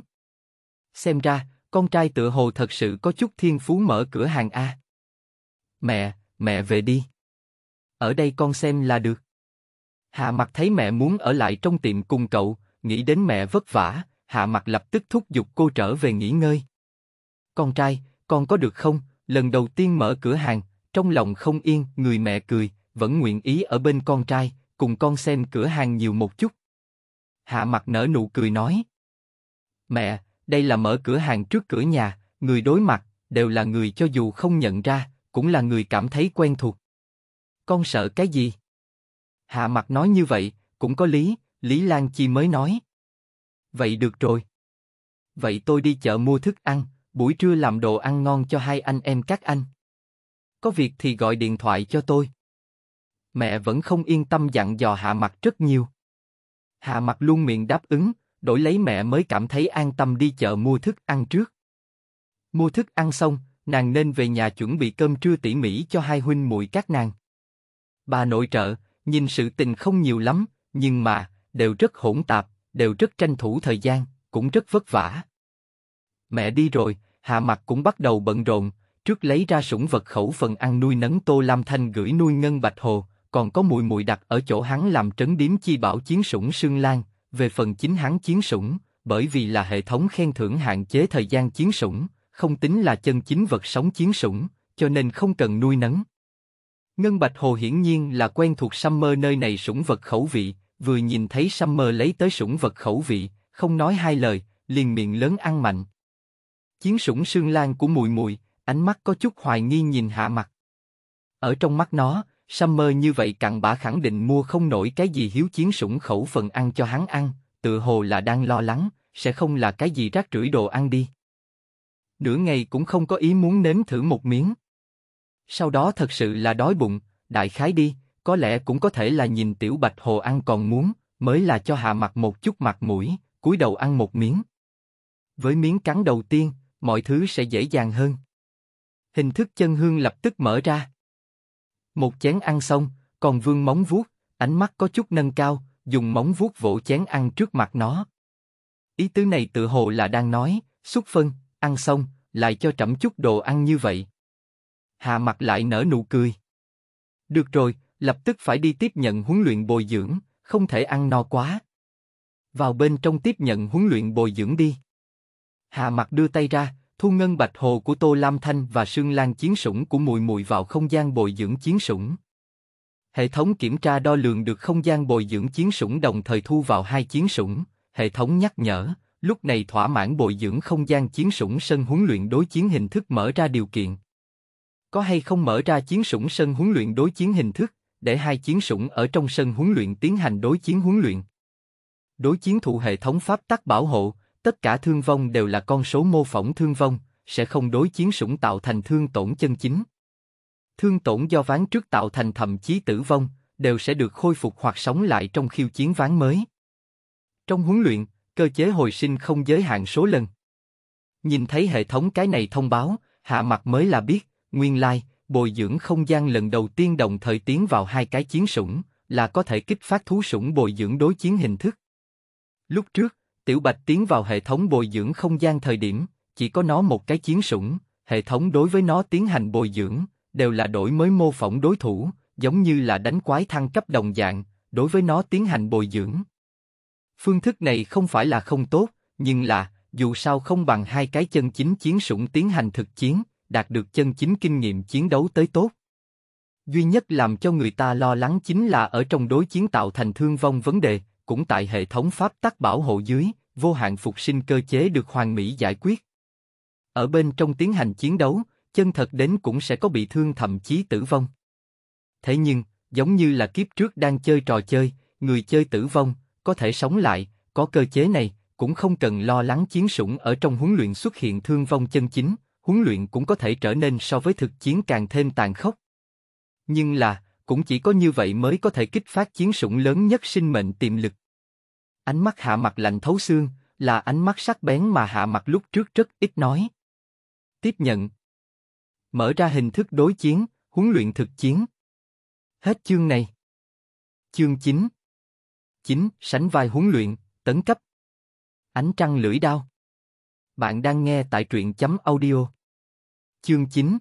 Xem ra, con trai tựa hồ thật sự có chút thiên phú mở cửa hàng a. Mẹ, mẹ về đi. Ở đây con xem là được. Hạ Mặc thấy mẹ muốn ở lại trong tiệm cùng cậu, nghĩ đến mẹ vất vả, Hạ Mặc lập tức thúc giục cô trở về nghỉ ngơi. Con trai, con có được không? Lần đầu tiên mở cửa hàng, trong lòng không yên, người mẹ cười, vẫn nguyện ý ở bên con trai, cùng con xem cửa hàng nhiều một chút. Hạ Mặc nở nụ cười nói. Mẹ, đây là mở cửa hàng trước cửa nhà, người đối mặt, đều là người cho dù không nhận ra, cũng là người cảm thấy quen thuộc. Con sợ cái gì? Hạ Mặc nói như vậy, cũng có lý, Lý Lan Chi mới nói. Vậy được rồi. Vậy tôi đi chợ mua thức ăn, buổi trưa làm đồ ăn ngon cho hai anh em các anh. Có việc thì gọi điện thoại cho tôi. Mẹ vẫn không yên tâm dặn dò Hạ Mặc rất nhiều. Hạ Mặc luôn miệng đáp ứng, đổi lấy mẹ mới cảm thấy an tâm đi chợ mua thức ăn trước. Mua thức ăn xong, nàng nên về nhà chuẩn bị cơm trưa tỉ mỉ cho hai huynh muội các nàng. Bà nội trợ, nhìn sự tình không nhiều lắm, nhưng mà, đều rất hỗn tạp, đều rất tranh thủ thời gian, cũng rất vất vả. Mẹ đi rồi, Hạ Mặc cũng bắt đầu bận rộn, trước lấy ra sủng vật khẩu phần ăn nuôi nấng Tô Lam Thanh gửi nuôi Ngân Bạch Hồ, còn có muội muội đặt ở chỗ hắn làm trấn điếm chi bảo chiến sủng Sương Lan. Về phần chính hắn chiến sủng, bởi vì là hệ thống khen thưởng hạn chế thời gian chiến sủng, không tính là chân chính vật sống chiến sủng, cho nên không cần nuôi nấng. Ngân Bạch Hồ hiển nhiên là quen thuộc Summer nơi này sủng vật khẩu vị, vừa nhìn thấy Summer lấy tới sủng vật khẩu vị, không nói hai lời, liền miệng lớn ăn mạnh. Chiến sủng Sương Lan của muội muội, ánh mắt có chút hoài nghi nhìn Hạ Mặc. Ở trong mắt nó, Summer như vậy cặn bã khẳng định mua không nổi cái gì hiếu chiến sủng khẩu phần ăn cho hắn ăn, tựa hồ là đang lo lắng, sẽ không là cái gì rác rưởi đồ ăn đi. Nửa ngày cũng không có ý muốn nếm thử một miếng. Sau đó thật sự là đói bụng, đại khái đi, có lẽ cũng có thể là nhìn Tiểu Bạch Hồ ăn còn muốn, mới là cho Hạ Mặc một chút mặt mũi, cúi đầu ăn một miếng. Với miếng cắn đầu tiên, mọi thứ sẽ dễ dàng hơn. Hình thức chân hương lập tức mở ra. Một chén ăn xong, còn vương móng vuốt, ánh mắt có chút nâng cao, dùng móng vuốt vỗ chén ăn trước mặt nó. Ý tứ này tự hồ là đang nói, xúc phân, ăn xong, lại cho trẫm chút đồ ăn như vậy. Hạ Mặc lại nở nụ cười. Được rồi, lập tức phải đi tiếp nhận huấn luyện bồi dưỡng, không thể ăn no quá. Vào bên trong tiếp nhận huấn luyện bồi dưỡng đi. Hạ Mặc đưa tay ra, thu Ngân Bạch Hồ của Tô Lam Thanh và Sương Lan chiến sủng của muội muội vào không gian bồi dưỡng chiến sủng. Hệ thống kiểm tra đo lường được không gian bồi dưỡng chiến sủng đồng thời thu vào hai chiến sủng, hệ thống nhắc nhở, lúc này thỏa mãn bồi dưỡng không gian chiến sủng sân huấn luyện đối chiến hình thức mở ra điều kiện. Có hay không mở ra chiến sủng sân huấn luyện đối chiến hình thức, để hai chiến sủng ở trong sân huấn luyện tiến hành đối chiến huấn luyện. Đối chiến thụ hệ thống pháp tắc bảo hộ, tất cả thương vong đều là con số mô phỏng thương vong, sẽ không đối chiến sủng tạo thành thương tổn chân chính. Thương tổn do ván trước tạo thành thậm chí tử vong, đều sẽ được khôi phục hoặc sống lại trong khiêu chiến ván mới. Trong huấn luyện, cơ chế hồi sinh không giới hạn số lần. Nhìn thấy hệ thống cái này thông báo, Hạ Mặc mới là biết, nguyên lai, bồi dưỡng không gian lần đầu tiên đồng thời tiến vào hai cái chiến sủng, là có thể kích phát thú sủng bồi dưỡng đối chiến hình thức. Lúc trước, Tiểu Bạch tiến vào hệ thống bồi dưỡng không gian thời điểm, chỉ có nó một cái chiến sủng, hệ thống đối với nó tiến hành bồi dưỡng, đều là đổi mới mô phỏng đối thủ, giống như là đánh quái thăng cấp đồng dạng, đối với nó tiến hành bồi dưỡng. Phương thức này không phải là không tốt, nhưng là, dù sao không bằng hai cái chân chính chiến sủng tiến hành thực chiến, đạt được chân chính kinh nghiệm chiến đấu tới tốt. Duy nhất làm cho người ta lo lắng chính là ở trong đối chiến tạo thành thương vong vấn đề, cũng tại hệ thống pháp tắc bảo hộ dưới, vô hạn phục sinh cơ chế được hoàn mỹ giải quyết. Ở bên trong tiến hành chiến đấu, chân thật đến cũng sẽ có bị thương thậm chí tử vong. Thế nhưng, giống như là kiếp trước đang chơi trò chơi, người chơi tử vong, có thể sống lại, có cơ chế này, cũng không cần lo lắng chiến sủng ở trong huấn luyện xuất hiện thương vong chân chính, huấn luyện cũng có thể trở nên so với thực chiến càng thêm tàn khốc. Nhưng là, cũng chỉ có như vậy mới có thể kích phát chiến sủng lớn nhất sinh mệnh tiềm lực. Ánh mắt Hạ Mặc lạnh thấu xương, là ánh mắt sắc bén mà Hạ Mặc lúc trước rất ít nói. Tiếp nhận. Mở ra hình thức đối chiến, huấn luyện thực chiến. Hết chương này. Chương chín. chín. Sánh vai huấn luyện, tấn cấp. Ánh trăng lưỡi đao. Bạn đang nghe tại truyện chấm audio. Chương chín.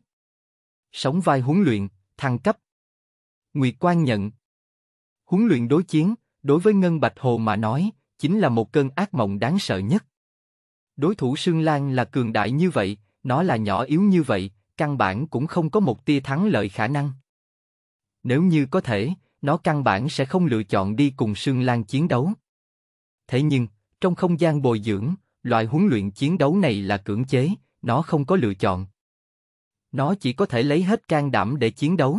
Sóng vai huấn luyện, thăng cấp. Nguyệt Quang nhận. Huấn luyện đối chiến, đối với Ngân Bạch Hồ mà nói, chính là một cơn ác mộng đáng sợ nhất. Đối thủ Sương Lan là cường đại như vậy, nó là nhỏ yếu như vậy, căn bản cũng không có một tia thắng lợi khả năng. Nếu như có thể, nó căn bản sẽ không lựa chọn đi cùng Sương Lan chiến đấu. Thế nhưng, trong không gian bồi dưỡng, loại huấn luyện chiến đấu này là cưỡng chế, nó không có lựa chọn. Nó chỉ có thể lấy hết can đảm để chiến đấu.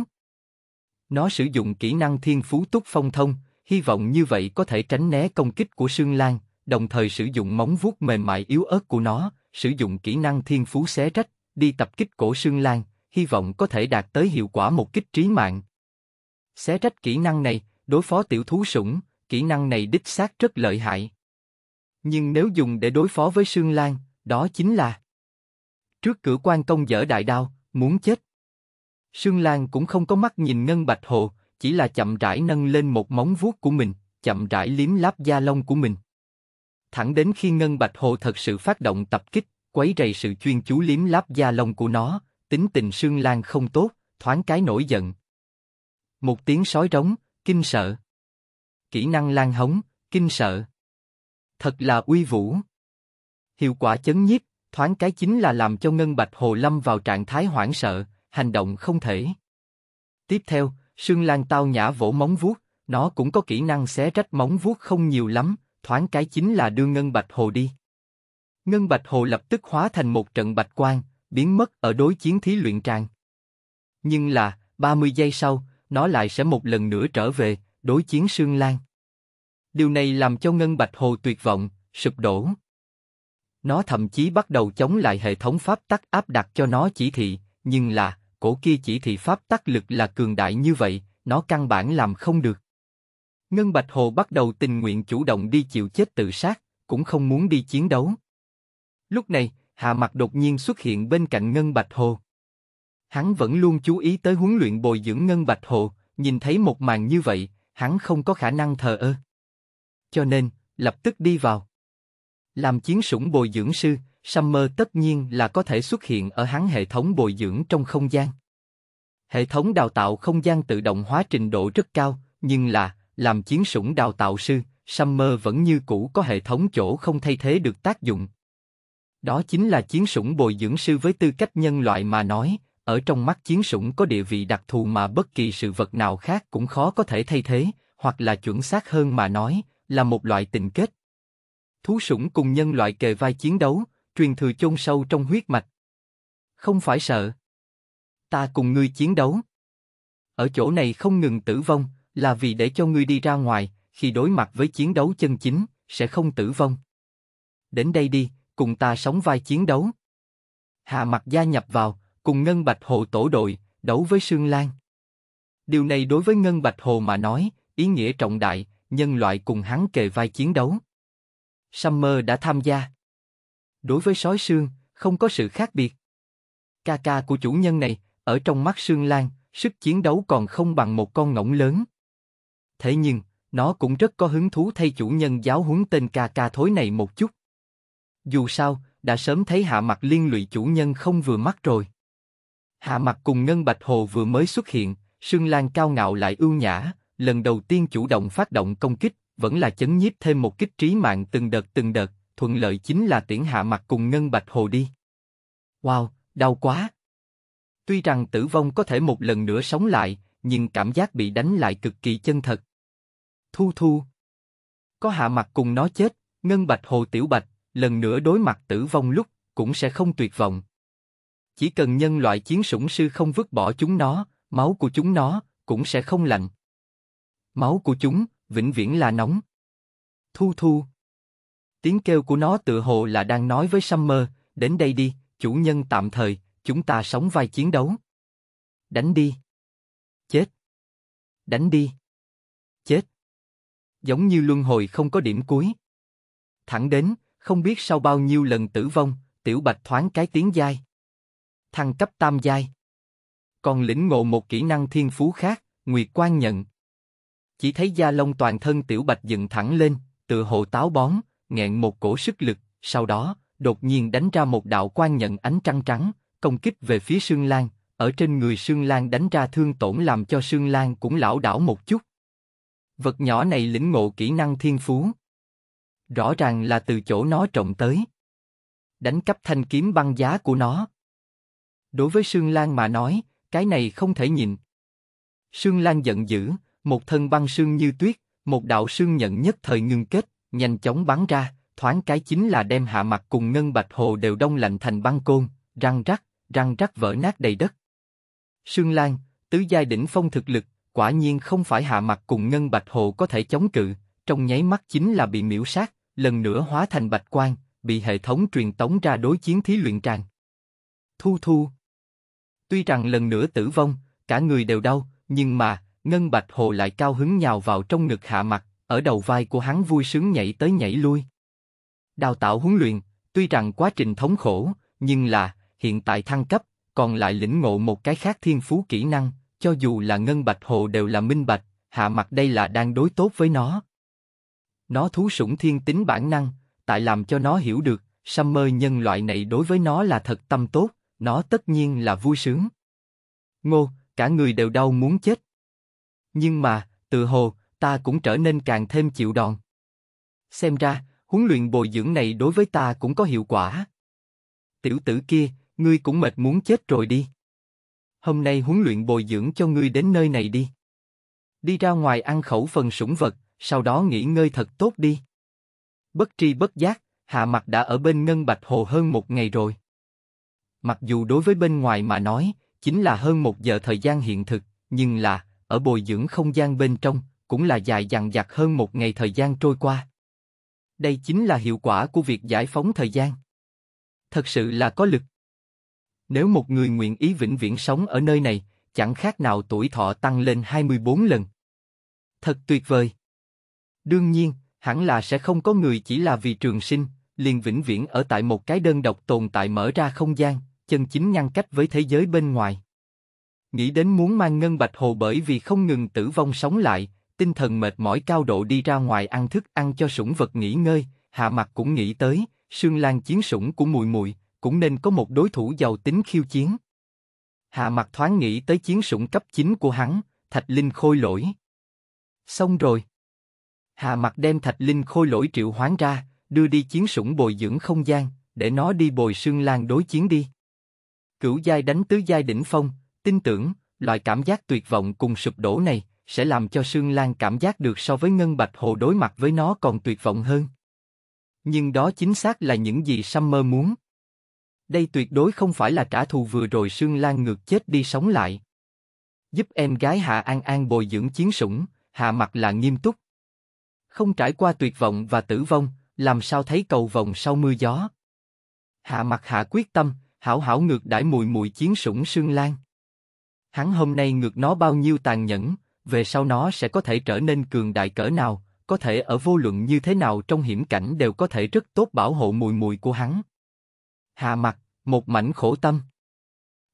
Nó sử dụng kỹ năng thiên phú túc phong thông, hy vọng như vậy có thể tránh né công kích của Sương Lan, đồng thời sử dụng móng vuốt mềm mại yếu ớt của nó, sử dụng kỹ năng thiên phú xé rách, đi tập kích cổ Sương Lan, hy vọng có thể đạt tới hiệu quả một kích trí mạng. Xé rách kỹ năng này, đối phó tiểu thú sủng, kỹ năng này đích xác rất lợi hại. Nhưng nếu dùng để đối phó với Sương Lan, đó chính là trước cửa quan công dở đại đao, muốn chết. Sương Lan cũng không có mắt nhìn Ngân Bạch Hồ, chỉ là chậm rãi nâng lên một móng vuốt của mình, chậm rãi liếm láp da lông của mình. Thẳng đến khi Ngân Bạch Hồ thật sự phát động tập kích, quấy rầy sự chuyên chú liếm láp da lông của nó, tính tình Sương Lan không tốt, thoáng cái nổi giận. Một tiếng sói rống, kinh sợ. Kỹ năng Lan Hống, kinh sợ. Thật là uy vũ. Hiệu quả chấn nhiếp, thoáng cái chính là làm cho Ngân Bạch Hồ lâm vào trạng thái hoảng sợ, hành động không thể. Tiếp theo, Sương Lan tao nhã vỗ móng vuốt, nó cũng có kỹ năng xé rách móng vuốt không nhiều lắm, thoáng cái chính là đưa Ngân Bạch Hồ đi. Ngân Bạch Hồ lập tức hóa thành một trận bạch quang, biến mất ở đối chiến thí luyện tràng. Nhưng là, ba mươi giây sau, nó lại sẽ một lần nữa trở về, đối chiến Sương Lan. Điều này làm cho Ngân Bạch Hồ tuyệt vọng, sụp đổ. Nó thậm chí bắt đầu chống lại hệ thống pháp tắc áp đặt cho nó chỉ thị, nhưng là, cổ kia chỉ thị pháp tắc lực là cường đại như vậy, nó căn bản làm không được. Ngân Bạch Hồ bắt đầu tình nguyện chủ động đi chịu chết tự sát, cũng không muốn đi chiến đấu. Lúc này, Hạ Mặc đột nhiên xuất hiện bên cạnh Ngân Bạch Hồ. Hắn vẫn luôn chú ý tới huấn luyện bồi dưỡng Ngân Bạch Hồ, nhìn thấy một màn như vậy, hắn không có khả năng thờ ơ. Cho nên, lập tức đi vào. Làm chiến sủng bồi dưỡng sư, Summer tất nhiên là có thể xuất hiện ở hắn hệ thống bồi dưỡng trong không gian. Hệ thống đào tạo không gian tự động hóa trình độ rất cao, nhưng là, làm chiến sủng đào tạo sư, Summer vẫn như cũ có hệ thống chỗ không thay thế được tác dụng. Đó chính là chiến sủng bồi dưỡng sư với tư cách nhân loại mà nói, ở trong mắt chiến sủng có địa vị đặc thù mà bất kỳ sự vật nào khác cũng khó có thể thay thế, hoặc là chuẩn xác hơn mà nói, là một loại tình kết. thú sủng cùng nhân loại kề vai chiến đấu, truyền thừa chôn sâu trong huyết mạch. Không phải sợ. Ta cùng ngươi chiến đấu. Ở chỗ này không ngừng tử vong, là vì để cho ngươi đi ra ngoài, khi đối mặt với chiến đấu chân chính, sẽ không tử vong. Đến đây đi, cùng ta sóng vai chiến đấu. Hạ Mặc gia nhập vào, cùng Ngân Bạch Hồ tổ đội, đấu với Sương Lan. Điều này đối với Ngân Bạch Hồ mà nói, ý nghĩa trọng đại, nhân loại cùng hắn kề vai chiến đấu. Summer đã tham gia. Đối với sói sương, không có sự khác biệt. Ca ca của chủ nhân này, ở trong mắt Sương Lan, sức chiến đấu còn không bằng một con ngỗng lớn. Thế nhưng, nó cũng rất có hứng thú thay chủ nhân giáo huấn tên ca ca thối này một chút. Dù sao, đã sớm thấy Hạ Mặc liên lụy chủ nhân không vừa mắt rồi. Hạ Mặc cùng Ngân Bạch Hồ vừa mới xuất hiện, Sương Lan cao ngạo lại ưu nhã, lần đầu tiên chủ động phát động công kích, vẫn là chấn nhiếp thêm một kích trí mạng từng đợt từng đợt, thuận lợi chính là tiễn Hạ Mặc cùng Ngân Bạch Hồ đi. Wow, đau quá! Tuy rằng tử vong có thể một lần nữa sống lại, nhưng cảm giác bị đánh lại cực kỳ chân thật. Thu thu! Có Hạ Mặc cùng nó chết, Ngân Bạch Hồ tiểu bạch, lần nữa đối mặt tử vong lúc, cũng sẽ không tuyệt vọng. Chỉ cần nhân loại chiến sủng sư không vứt bỏ chúng nó, máu của chúng nó cũng sẽ không lạnh. Máu của chúng vĩnh viễn là nóng. Thu thu. Tiếng kêu của nó tựa hồ là đang nói với Summer, đến đây đi, chủ nhân tạm thời, chúng ta sóng vai chiến đấu. Đánh đi. Chết. Đánh đi. Chết. Giống như luân hồi không có điểm cuối. Thẳng đến, không biết sau bao nhiêu lần tử vong, tiểu bạch thoáng cái tiếng giai. Thăng cấp tam giai. Còn lĩnh ngộ một kỹ năng thiên phú khác, Nguyệt Quan Nhận. Chỉ thấy da lông toàn thân tiểu bạch dựng thẳng lên, tựa hồ táo bón, nghẹn một cổ sức lực, sau đó, đột nhiên đánh ra một đạo quan nhận ánh trăng trắng, công kích về phía Sương Lan, ở trên người Sương Lan đánh ra thương tổn làm cho Sương Lan cũng lảo đảo một chút. Vật nhỏ này lĩnh ngộ kỹ năng thiên phú. Rõ ràng là từ chỗ nó trộm tới. Đánh cắp thanh kiếm băng giá của nó. Đối với Sương Lan mà nói, cái này không thể nhịn. Sương Lan giận dữ, một thân băng sương như tuyết, một đạo sương nhận nhất thời ngưng kết, nhanh chóng bắn ra, thoáng cái chính là đem Hạ Mặc cùng Ngân Bạch Hồ đều đông lạnh thành băng côn, răng rắc, răng rắc vỡ nát đầy đất. Sương Lan, tứ giai đỉnh phong thực lực, quả nhiên không phải Hạ Mặc cùng Ngân Bạch Hồ có thể chống cự, trong nháy mắt chính là bị miễu sát, lần nữa hóa thành bạch quang, bị hệ thống truyền tống ra đối chiến thí luyện tràng. Thu thu. Tuy rằng lần nữa tử vong, cả người đều đau, nhưng mà, Ngân Bạch Hồ lại cao hứng nhào vào trong ngực Hạ Mặc, ở đầu vai của hắn vui sướng nhảy tới nhảy lui. Đào tạo huấn luyện, tuy rằng quá trình thống khổ, nhưng là, hiện tại thăng cấp, còn lại lĩnh ngộ một cái khác thiên phú kỹ năng, cho dù là Ngân Bạch Hồ đều là minh bạch, Hạ Mặc đây là đang đối tốt với nó. Nó thú sủng thiên tính bản năng, tại làm cho nó hiểu được, Summer nhân loại này đối với nó là thật tâm tốt, nó tất nhiên là vui sướng. Ngô, cả người đều đau muốn chết. Nhưng mà, tự hồ, ta cũng trở nên càng thêm chịu đòn. Xem ra, huấn luyện bồi dưỡng này đối với ta cũng có hiệu quả. Tiểu tử kia, ngươi cũng mệt muốn chết rồi đi. Hôm nay huấn luyện bồi dưỡng cho ngươi đến nơi này đi. Đi ra ngoài ăn khẩu phần sủng vật, sau đó nghỉ ngơi thật tốt đi. Bất tri bất giác, Hạ Mặc đã ở bên Ngân Bạch Hồ hơn một ngày rồi. Mặc dù đối với bên ngoài mà nói, chính là hơn một giờ thời gian hiện thực, nhưng là, ở bồi dưỡng không gian bên trong, cũng là dài dằng dặc hơn một ngày thời gian trôi qua. Đây chính là hiệu quả của việc giải phóng thời gian. Thật sự là có lực. Nếu một người nguyện ý vĩnh viễn sống ở nơi này, chẳng khác nào tuổi thọ tăng lên hai mươi bốn lần. Thật tuyệt vời. Đương nhiên, hẳn là sẽ không có người chỉ là vì trường sinh, liền vĩnh viễn ở tại một cái đơn độc tồn tại mở ra không gian, chân chính ngăn cách với thế giới bên ngoài. Nghĩ đến muốn mang Ngân Bạch Hồ bởi vì không ngừng tử vong sống lại, tinh thần mệt mỏi cao độ đi ra ngoài ăn thức ăn cho sủng vật nghỉ ngơi, Hạ Mặc cũng nghĩ tới, Sương Lan chiến sủng của muội muội cũng nên có một đối thủ giàu tính khiêu chiến. Hạ Mặc thoáng nghĩ tới chiến sủng cấp chín của hắn, Thạch Linh khôi lỗi. Xong rồi. Hạ Mặc đem Thạch Linh khôi lỗi triệu hoán ra, đưa đi chiến sủng bồi dưỡng không gian, để nó đi bồi Sương Lan đối chiến đi. Cửu giai đánh tứ giai đỉnh phong. Tin tưởng, loại cảm giác tuyệt vọng cùng sụp đổ này sẽ làm cho Sương Lan cảm giác được so với Ngân Bạch Hồ đối mặt với nó còn tuyệt vọng hơn. Nhưng đó chính xác là những gì Summer muốn. Đây tuyệt đối không phải là trả thù vừa rồi Sương Lan ngược chết đi sống lại. Giúp em gái Hạ An An bồi dưỡng chiến sủng, Hạ Mặc là nghiêm túc. Không trải qua tuyệt vọng và tử vong, làm sao thấy cầu vồng sau mưa gió. Hạ Mặc hạ quyết tâm, hảo hảo ngược đãi mùi mùi chiến sủng Sương Lan. Hắn hôm nay ngược nó bao nhiêu tàn nhẫn, về sau nó sẽ có thể trở nên cường đại cỡ nào, có thể ở vô luận như thế nào trong hiểm cảnh đều có thể rất tốt bảo hộ mùi mùi của hắn. Hạ Mặc, một mảnh khổ tâm.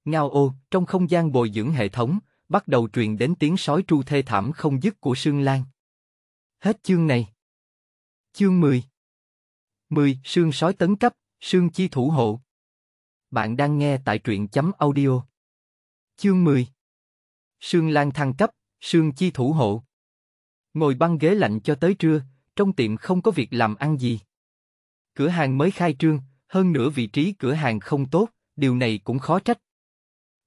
Ngao ô, trong không gian bồi dưỡng hệ thống, bắt đầu truyền đến tiếng sói tru thê thảm không dứt của Sương Lan. Hết chương này. Chương mười. mười. Sương sói tấn cấp, Sương chi thủ hộ. Bạn đang nghe tại truyện chấm audio. Chương mười. Sương Lan thăng cấp, Sương chi thủ hộ. Ngồi băng ghế lạnh cho tới trưa, trong tiệm không có việc làm ăn gì. Cửa hàng mới khai trương, hơn nữa vị trí cửa hàng không tốt, điều này cũng khó trách.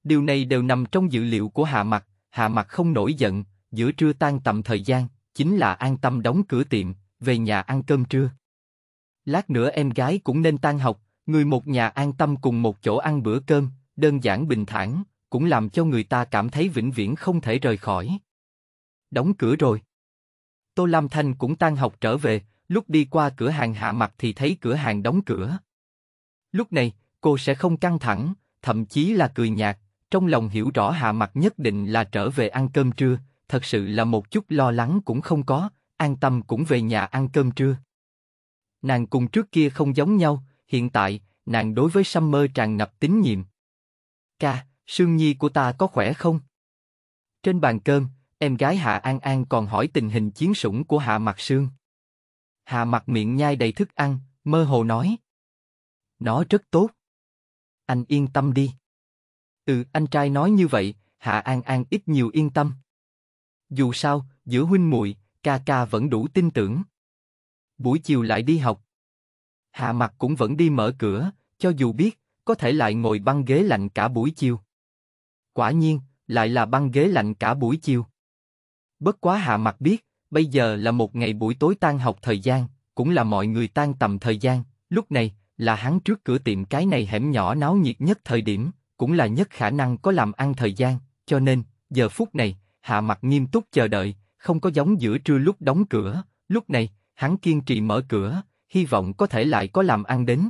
Điều này đều nằm trong dự liệu của Hạ Mặc, Hạ Mặc không nổi giận, giữa trưa tan tầm thời gian, chính là an tâm đóng cửa tiệm, về nhà ăn cơm trưa. Lát nữa em gái cũng nên tan học, người một nhà an tâm cùng một chỗ ăn bữa cơm, đơn giản bình thản, cũng làm cho người ta cảm thấy vĩnh viễn không thể rời khỏi. Đóng cửa rồi. Tô Lam Thanh cũng tan học trở về, lúc đi qua cửa hàng Hạ Mặc thì thấy cửa hàng đóng cửa. Lúc này, cô sẽ không căng thẳng, thậm chí là cười nhạt, trong lòng hiểu rõ Hạ Mặc nhất định là trở về ăn cơm trưa, thật sự là một chút lo lắng cũng không có, an tâm cũng về nhà ăn cơm trưa. Nàng cùng trước kia không giống nhau, hiện tại, nàng đối với Summer tràn ngập tín nhiệm. Ca, Sương Nhi của ta có khỏe không? Trên bàn cơm, em gái Hạ An An còn hỏi tình hình chiến sủng của Hạ Mặc Sương. Hạ Mặc miệng nhai đầy thức ăn, mơ hồ nói. Nó rất tốt. Anh yên tâm đi. Ừ, anh trai nói như vậy, Hạ An An ít nhiều yên tâm. Dù sao, giữa huynh muội, ca ca vẫn đủ tin tưởng. Buổi chiều lại đi học. Hạ Mặc cũng vẫn đi mở cửa, cho dù biết, có thể lại ngồi băng ghế lạnh cả buổi chiều. Quả nhiên, lại là băng ghế lạnh cả buổi chiều. Bất quá Hạ Mặc biết, bây giờ là một ngày buổi tối tan học thời gian, cũng là mọi người tan tầm thời gian, lúc này, là hắn trước cửa tiệm cái này hẻm nhỏ náo nhiệt nhất thời điểm, cũng là nhất khả năng có làm ăn thời gian, cho nên, giờ phút này, Hạ Mặc nghiêm túc chờ đợi, không có giống giữa trưa lúc đóng cửa, lúc này, hắn kiên trì mở cửa, hy vọng có thể lại có làm ăn đến.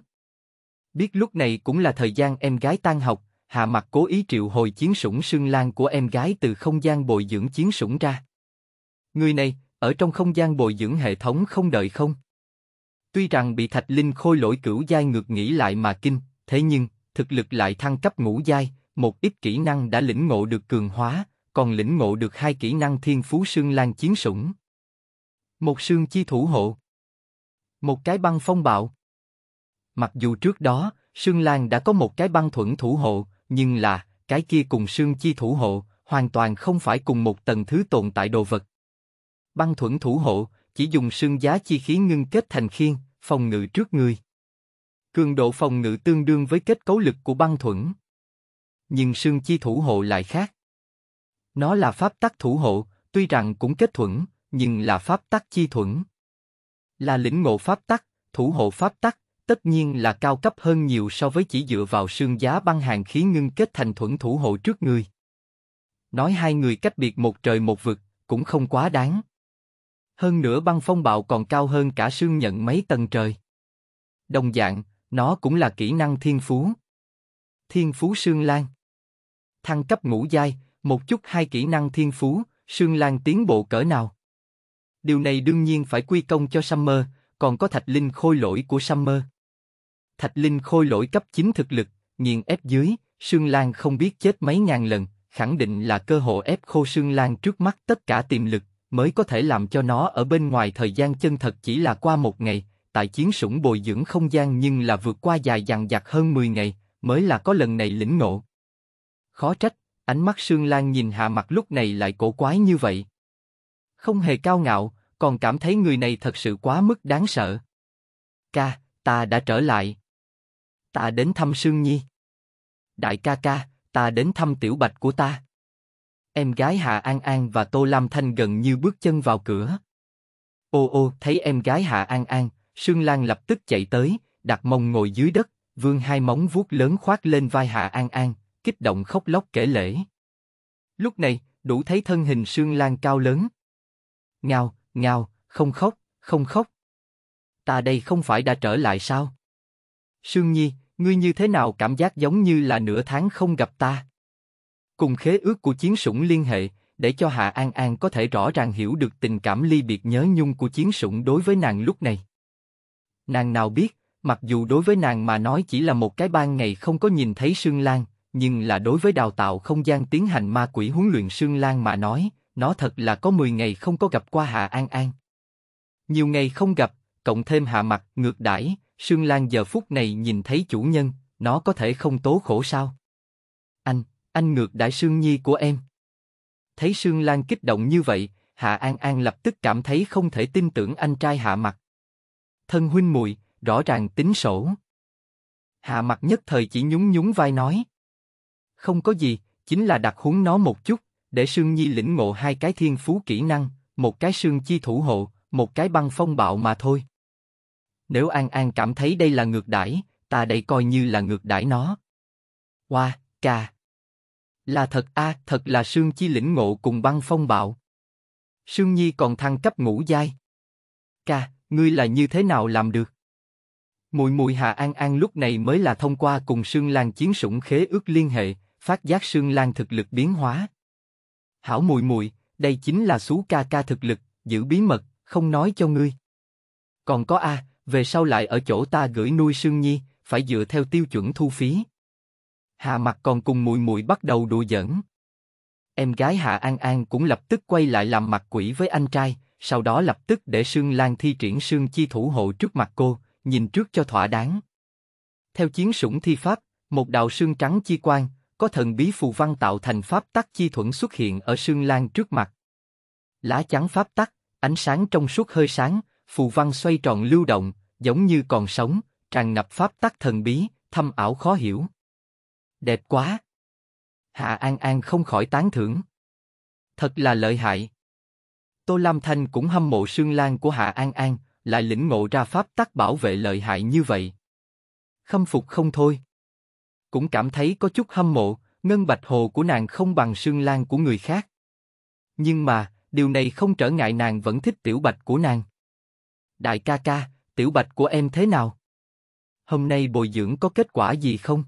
Biết lúc này cũng là thời gian em gái tan học, Hạ Mặc cố ý triệu hồi chiến sủng Sương Lan của em gái từ không gian bồi dưỡng chiến sủng ra. Người này, ở trong không gian bồi dưỡng hệ thống không đợi không? Tuy rằng bị Thạch Linh khôi lỗi cửu giai ngược nghĩ lại mà kinh, thế nhưng, thực lực lại thăng cấp ngũ giai, một ít kỹ năng đã lĩnh ngộ được cường hóa, còn lĩnh ngộ được hai kỹ năng thiên phú Sương Lan chiến sủng. Một Sương chi thủ hộ. Một cái băng phong bạo. Mặc dù trước đó, Sương Lan đã có một cái băng thuẫn thủ hộ, nhưng là, cái kia cùng Sương chi thủ hộ, hoàn toàn không phải cùng một tầng thứ tồn tại đồ vật. Băng thuẫn thủ hộ, chỉ dùng sương giá chi khí ngưng kết thành khiên, phòng ngự trước người. Cường độ phòng ngự tương đương với kết cấu lực của băng thuẫn. Nhưng sương chi thủ hộ lại khác. Nó là pháp tắc thủ hộ, tuy rằng cũng kết thuẫn, nhưng là pháp tắc chi thuẫn. Là lĩnh ngộ pháp tắc, thủ hộ pháp tắc, tất nhiên là cao cấp hơn nhiều so với chỉ dựa vào sương giá băng hàn khí ngưng kết thành thuẫn thủ hộ trước người. Nói hai người cách biệt một trời một vực, cũng không quá đáng. Hơn nữa băng phong bạo còn cao hơn cả sương nhận mấy tầng trời. Đồng dạng, nó cũng là kỹ năng thiên phú. Thiên phú Sương Lan. Thăng cấp ngũ giai, một chút hai kỹ năng thiên phú, Sương Lan tiến bộ cỡ nào. Điều này đương nhiên phải quy công cho Summer, còn có Thạch Linh khôi lỗi của Summer. Thạch Linh khôi lỗi cấp chín thực lực, nghiền ép dưới, Sương Lan không biết chết mấy ngàn lần, khẳng định là cơ hội ép khô Sương Lan trước mắt tất cả tiềm lực. Mới có thể làm cho nó ở bên ngoài thời gian chân thật chỉ là qua một ngày, tại chiến sủng bồi dưỡng không gian nhưng là vượt qua dài dằng dặc hơn mười ngày, mới là có lần này lĩnh ngộ. Khó trách, ánh mắt Sương Lan nhìn Hạ Mặc lúc này lại cổ quái như vậy. Không hề cao ngạo, còn cảm thấy người này thật sự quá mức đáng sợ. Ca, ta đã trở lại. Ta đến thăm Sương Nhi. Đại ca ca, ta đến thăm tiểu bạch của ta. Em gái Hạ An An và Tô Lam Thanh gần như bước chân vào cửa. Ô ô, thấy em gái Hạ An An, Sương Lan lập tức chạy tới, đặt mông ngồi dưới đất, vươn hai móng vuốt lớn khoác lên vai Hạ An An, kích động khóc lóc kể lể. Lúc này, đủ thấy thân hình Sương Lan cao lớn. Ngao, ngao, không khóc, không khóc. Ta đây không phải đã trở lại sao? Sương Nhi, ngươi như thế nào cảm giác giống như là nửa tháng không gặp ta? Cùng khế ước của chiến sủng liên hệ, để cho Hạ An An có thể rõ ràng hiểu được tình cảm ly biệt nhớ nhung của chiến sủng đối với nàng lúc này. Nàng nào biết, mặc dù đối với nàng mà nói chỉ là một cái ban ngày không có nhìn thấy Sương Lan, nhưng là đối với đào tạo không gian tiến hành ma quỷ huấn luyện Sương Lan mà nói, nó thật là có mười ngày không có gặp qua Hạ An An. Nhiều ngày không gặp, cộng thêm Hạ Mặc ngược đãi, Sương Lan giờ phút này nhìn thấy chủ nhân, nó có thể không tố khổ sao? Anh, anh ngược đãi Sương Nhi của em. Thấy Sương Lan kích động như vậy, Hạ An An lập tức cảm thấy không thể tin tưởng anh trai Hạ Mặc. Thân huynh muội, rõ ràng tính sổ. Hạ Mặc nhất thời chỉ nhún nhún vai nói. Không có gì, chính là đặt huống nó một chút, để Sương Nhi lĩnh ngộ hai cái thiên phú kỹ năng, một cái Sương Chi thủ hộ, một cái băng phong bạo mà thôi. Nếu An An cảm thấy đây là ngược đãi, ta đây coi như là ngược đãi nó. Oa, wow, ca. Là thật a, à, thật là Sương Chi lĩnh ngộ cùng băng phong bạo. Sương Nhi còn thăng cấp ngũ giai. Ca, ngươi là như thế nào làm được? Mùi mùi Hạ An An lúc này mới là thông qua cùng Sương Lan chiến sủng khế ước liên hệ, phát giác Sương Lan thực lực biến hóa. Hảo mùi mùi, đây chính là Sú ca ca thực lực, giữ bí mật, không nói cho ngươi. Còn có a, à, về sau lại ở chỗ ta gửi nuôi Sương Nhi, phải dựa theo tiêu chuẩn thu phí. Hạ Mặc còn cùng mùi mùi bắt đầu đùa giỡn. Em gái Hạ An An cũng lập tức quay lại làm mặt quỷ với anh trai, sau đó lập tức để Sương Lan thi triển Sương Chi thủ hộ trước mặt cô, nhìn trước cho thỏa đáng. Theo chiến sủng thi pháp, một đạo sương trắng chi quang, có thần bí phù văn tạo thành pháp tắc chi thuẫn xuất hiện ở Sương Lan trước mặt. Lá chắn pháp tắc, ánh sáng trong suốt hơi sáng, phù văn xoay tròn lưu động, giống như còn sống, tràn ngập pháp tắc thần bí, thâm ảo khó hiểu. Đẹp quá! Hạ An An không khỏi tán thưởng. Thật là lợi hại! Tô Lam Thanh cũng hâm mộ Sương Lan của Hạ An An, lại lĩnh ngộ ra pháp tắc bảo vệ lợi hại như vậy. Khâm phục không thôi. Cũng cảm thấy có chút hâm mộ, Ngân Bạch Hồ của nàng không bằng Sương Lan của người khác. Nhưng mà, điều này không trở ngại nàng vẫn thích Tiểu Bạch của nàng. Đại ca ca, Tiểu Bạch của em thế nào? Hôm nay bồi dưỡng có kết quả gì không?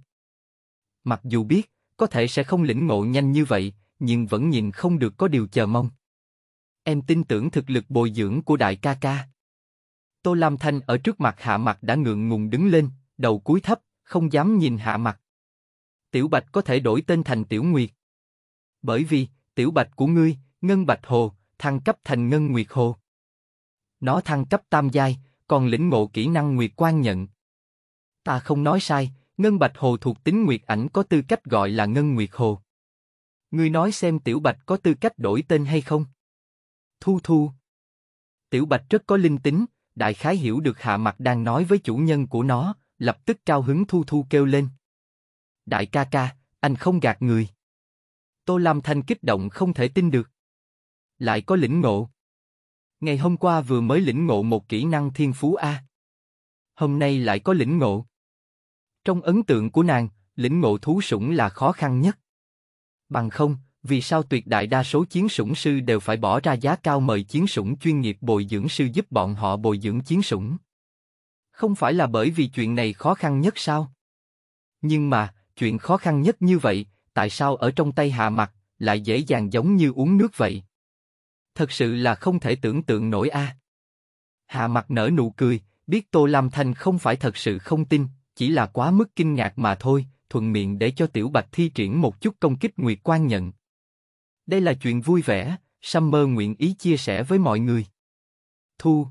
Mặc dù biết, có thể sẽ không lĩnh ngộ nhanh như vậy, nhưng vẫn nhìn không được có điều chờ mong. Em tin tưởng thực lực bồi dưỡng của đại ca ca. Tô Lam Thanh ở trước mặt Hạ Mặc đã ngượng ngùng đứng lên, đầu cúi thấp, không dám nhìn Hạ Mặc. Tiểu Bạch có thể đổi tên thành Tiểu Nguyệt. Bởi vì, Tiểu Bạch của ngươi, Ngân Bạch Hồ, thăng cấp thành Ngân Nguyệt Hồ. Nó thăng cấp tam giai, còn lĩnh ngộ kỹ năng Nguyệt Quan nhận. Ta không nói sai, Ngân Bạch Hồ thuộc tính Nguyệt ảnh có tư cách gọi là Ngân Nguyệt Hồ. Ngươi nói xem Tiểu Bạch có tư cách đổi tên hay không? Thu thu. Tiểu Bạch rất có linh tính. Đại khái hiểu được Hạ Mặc đang nói với chủ nhân của nó, lập tức cao hứng thu thu kêu lên. Đại ca ca, anh không gạt người. Tô Lam Thanh kích động không thể tin được. Lại có lĩnh ngộ. Ngày hôm qua vừa mới lĩnh ngộ một kỹ năng thiên phú a. Hôm nay lại có lĩnh ngộ. Trong ấn tượng của nàng, lĩnh ngộ thú sủng là khó khăn nhất. Bằng không, vì sao tuyệt đại đa số chiến sủng sư đều phải bỏ ra giá cao mời chiến sủng chuyên nghiệp bồi dưỡng sư giúp bọn họ bồi dưỡng chiến sủng? Không phải là bởi vì chuyện này khó khăn nhất sao? Nhưng mà, chuyện khó khăn nhất như vậy, tại sao ở trong tay Hạ Mặc lại dễ dàng giống như uống nước vậy? Thật sự là không thể tưởng tượng nổi a. À. Hạ Mặc nở nụ cười, biết Tô Lam Thanh không phải thật sự không tin, chỉ là quá mức kinh ngạc mà thôi, thuận miệng để cho Tiểu Bạch thi triển một chút công kích Nguyệt Quan nhận. Đây là chuyện vui vẻ, Summer nguyện ý chia sẻ với mọi người. Thu.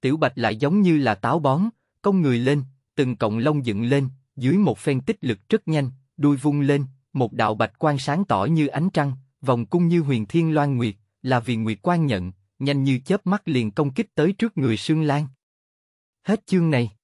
Tiểu Bạch lại giống như là táo bón, cong người lên, từng cọng lông dựng lên, dưới một phen tích lực rất nhanh, đuôi vung lên, một đạo bạch quang sáng tỏ như ánh trăng, vòng cung như huyền thiên loan nguyệt, là vì Nguyệt Quan nhận, nhanh như chớp mắt liền công kích tới trước người Sương Lan. Hết chương này.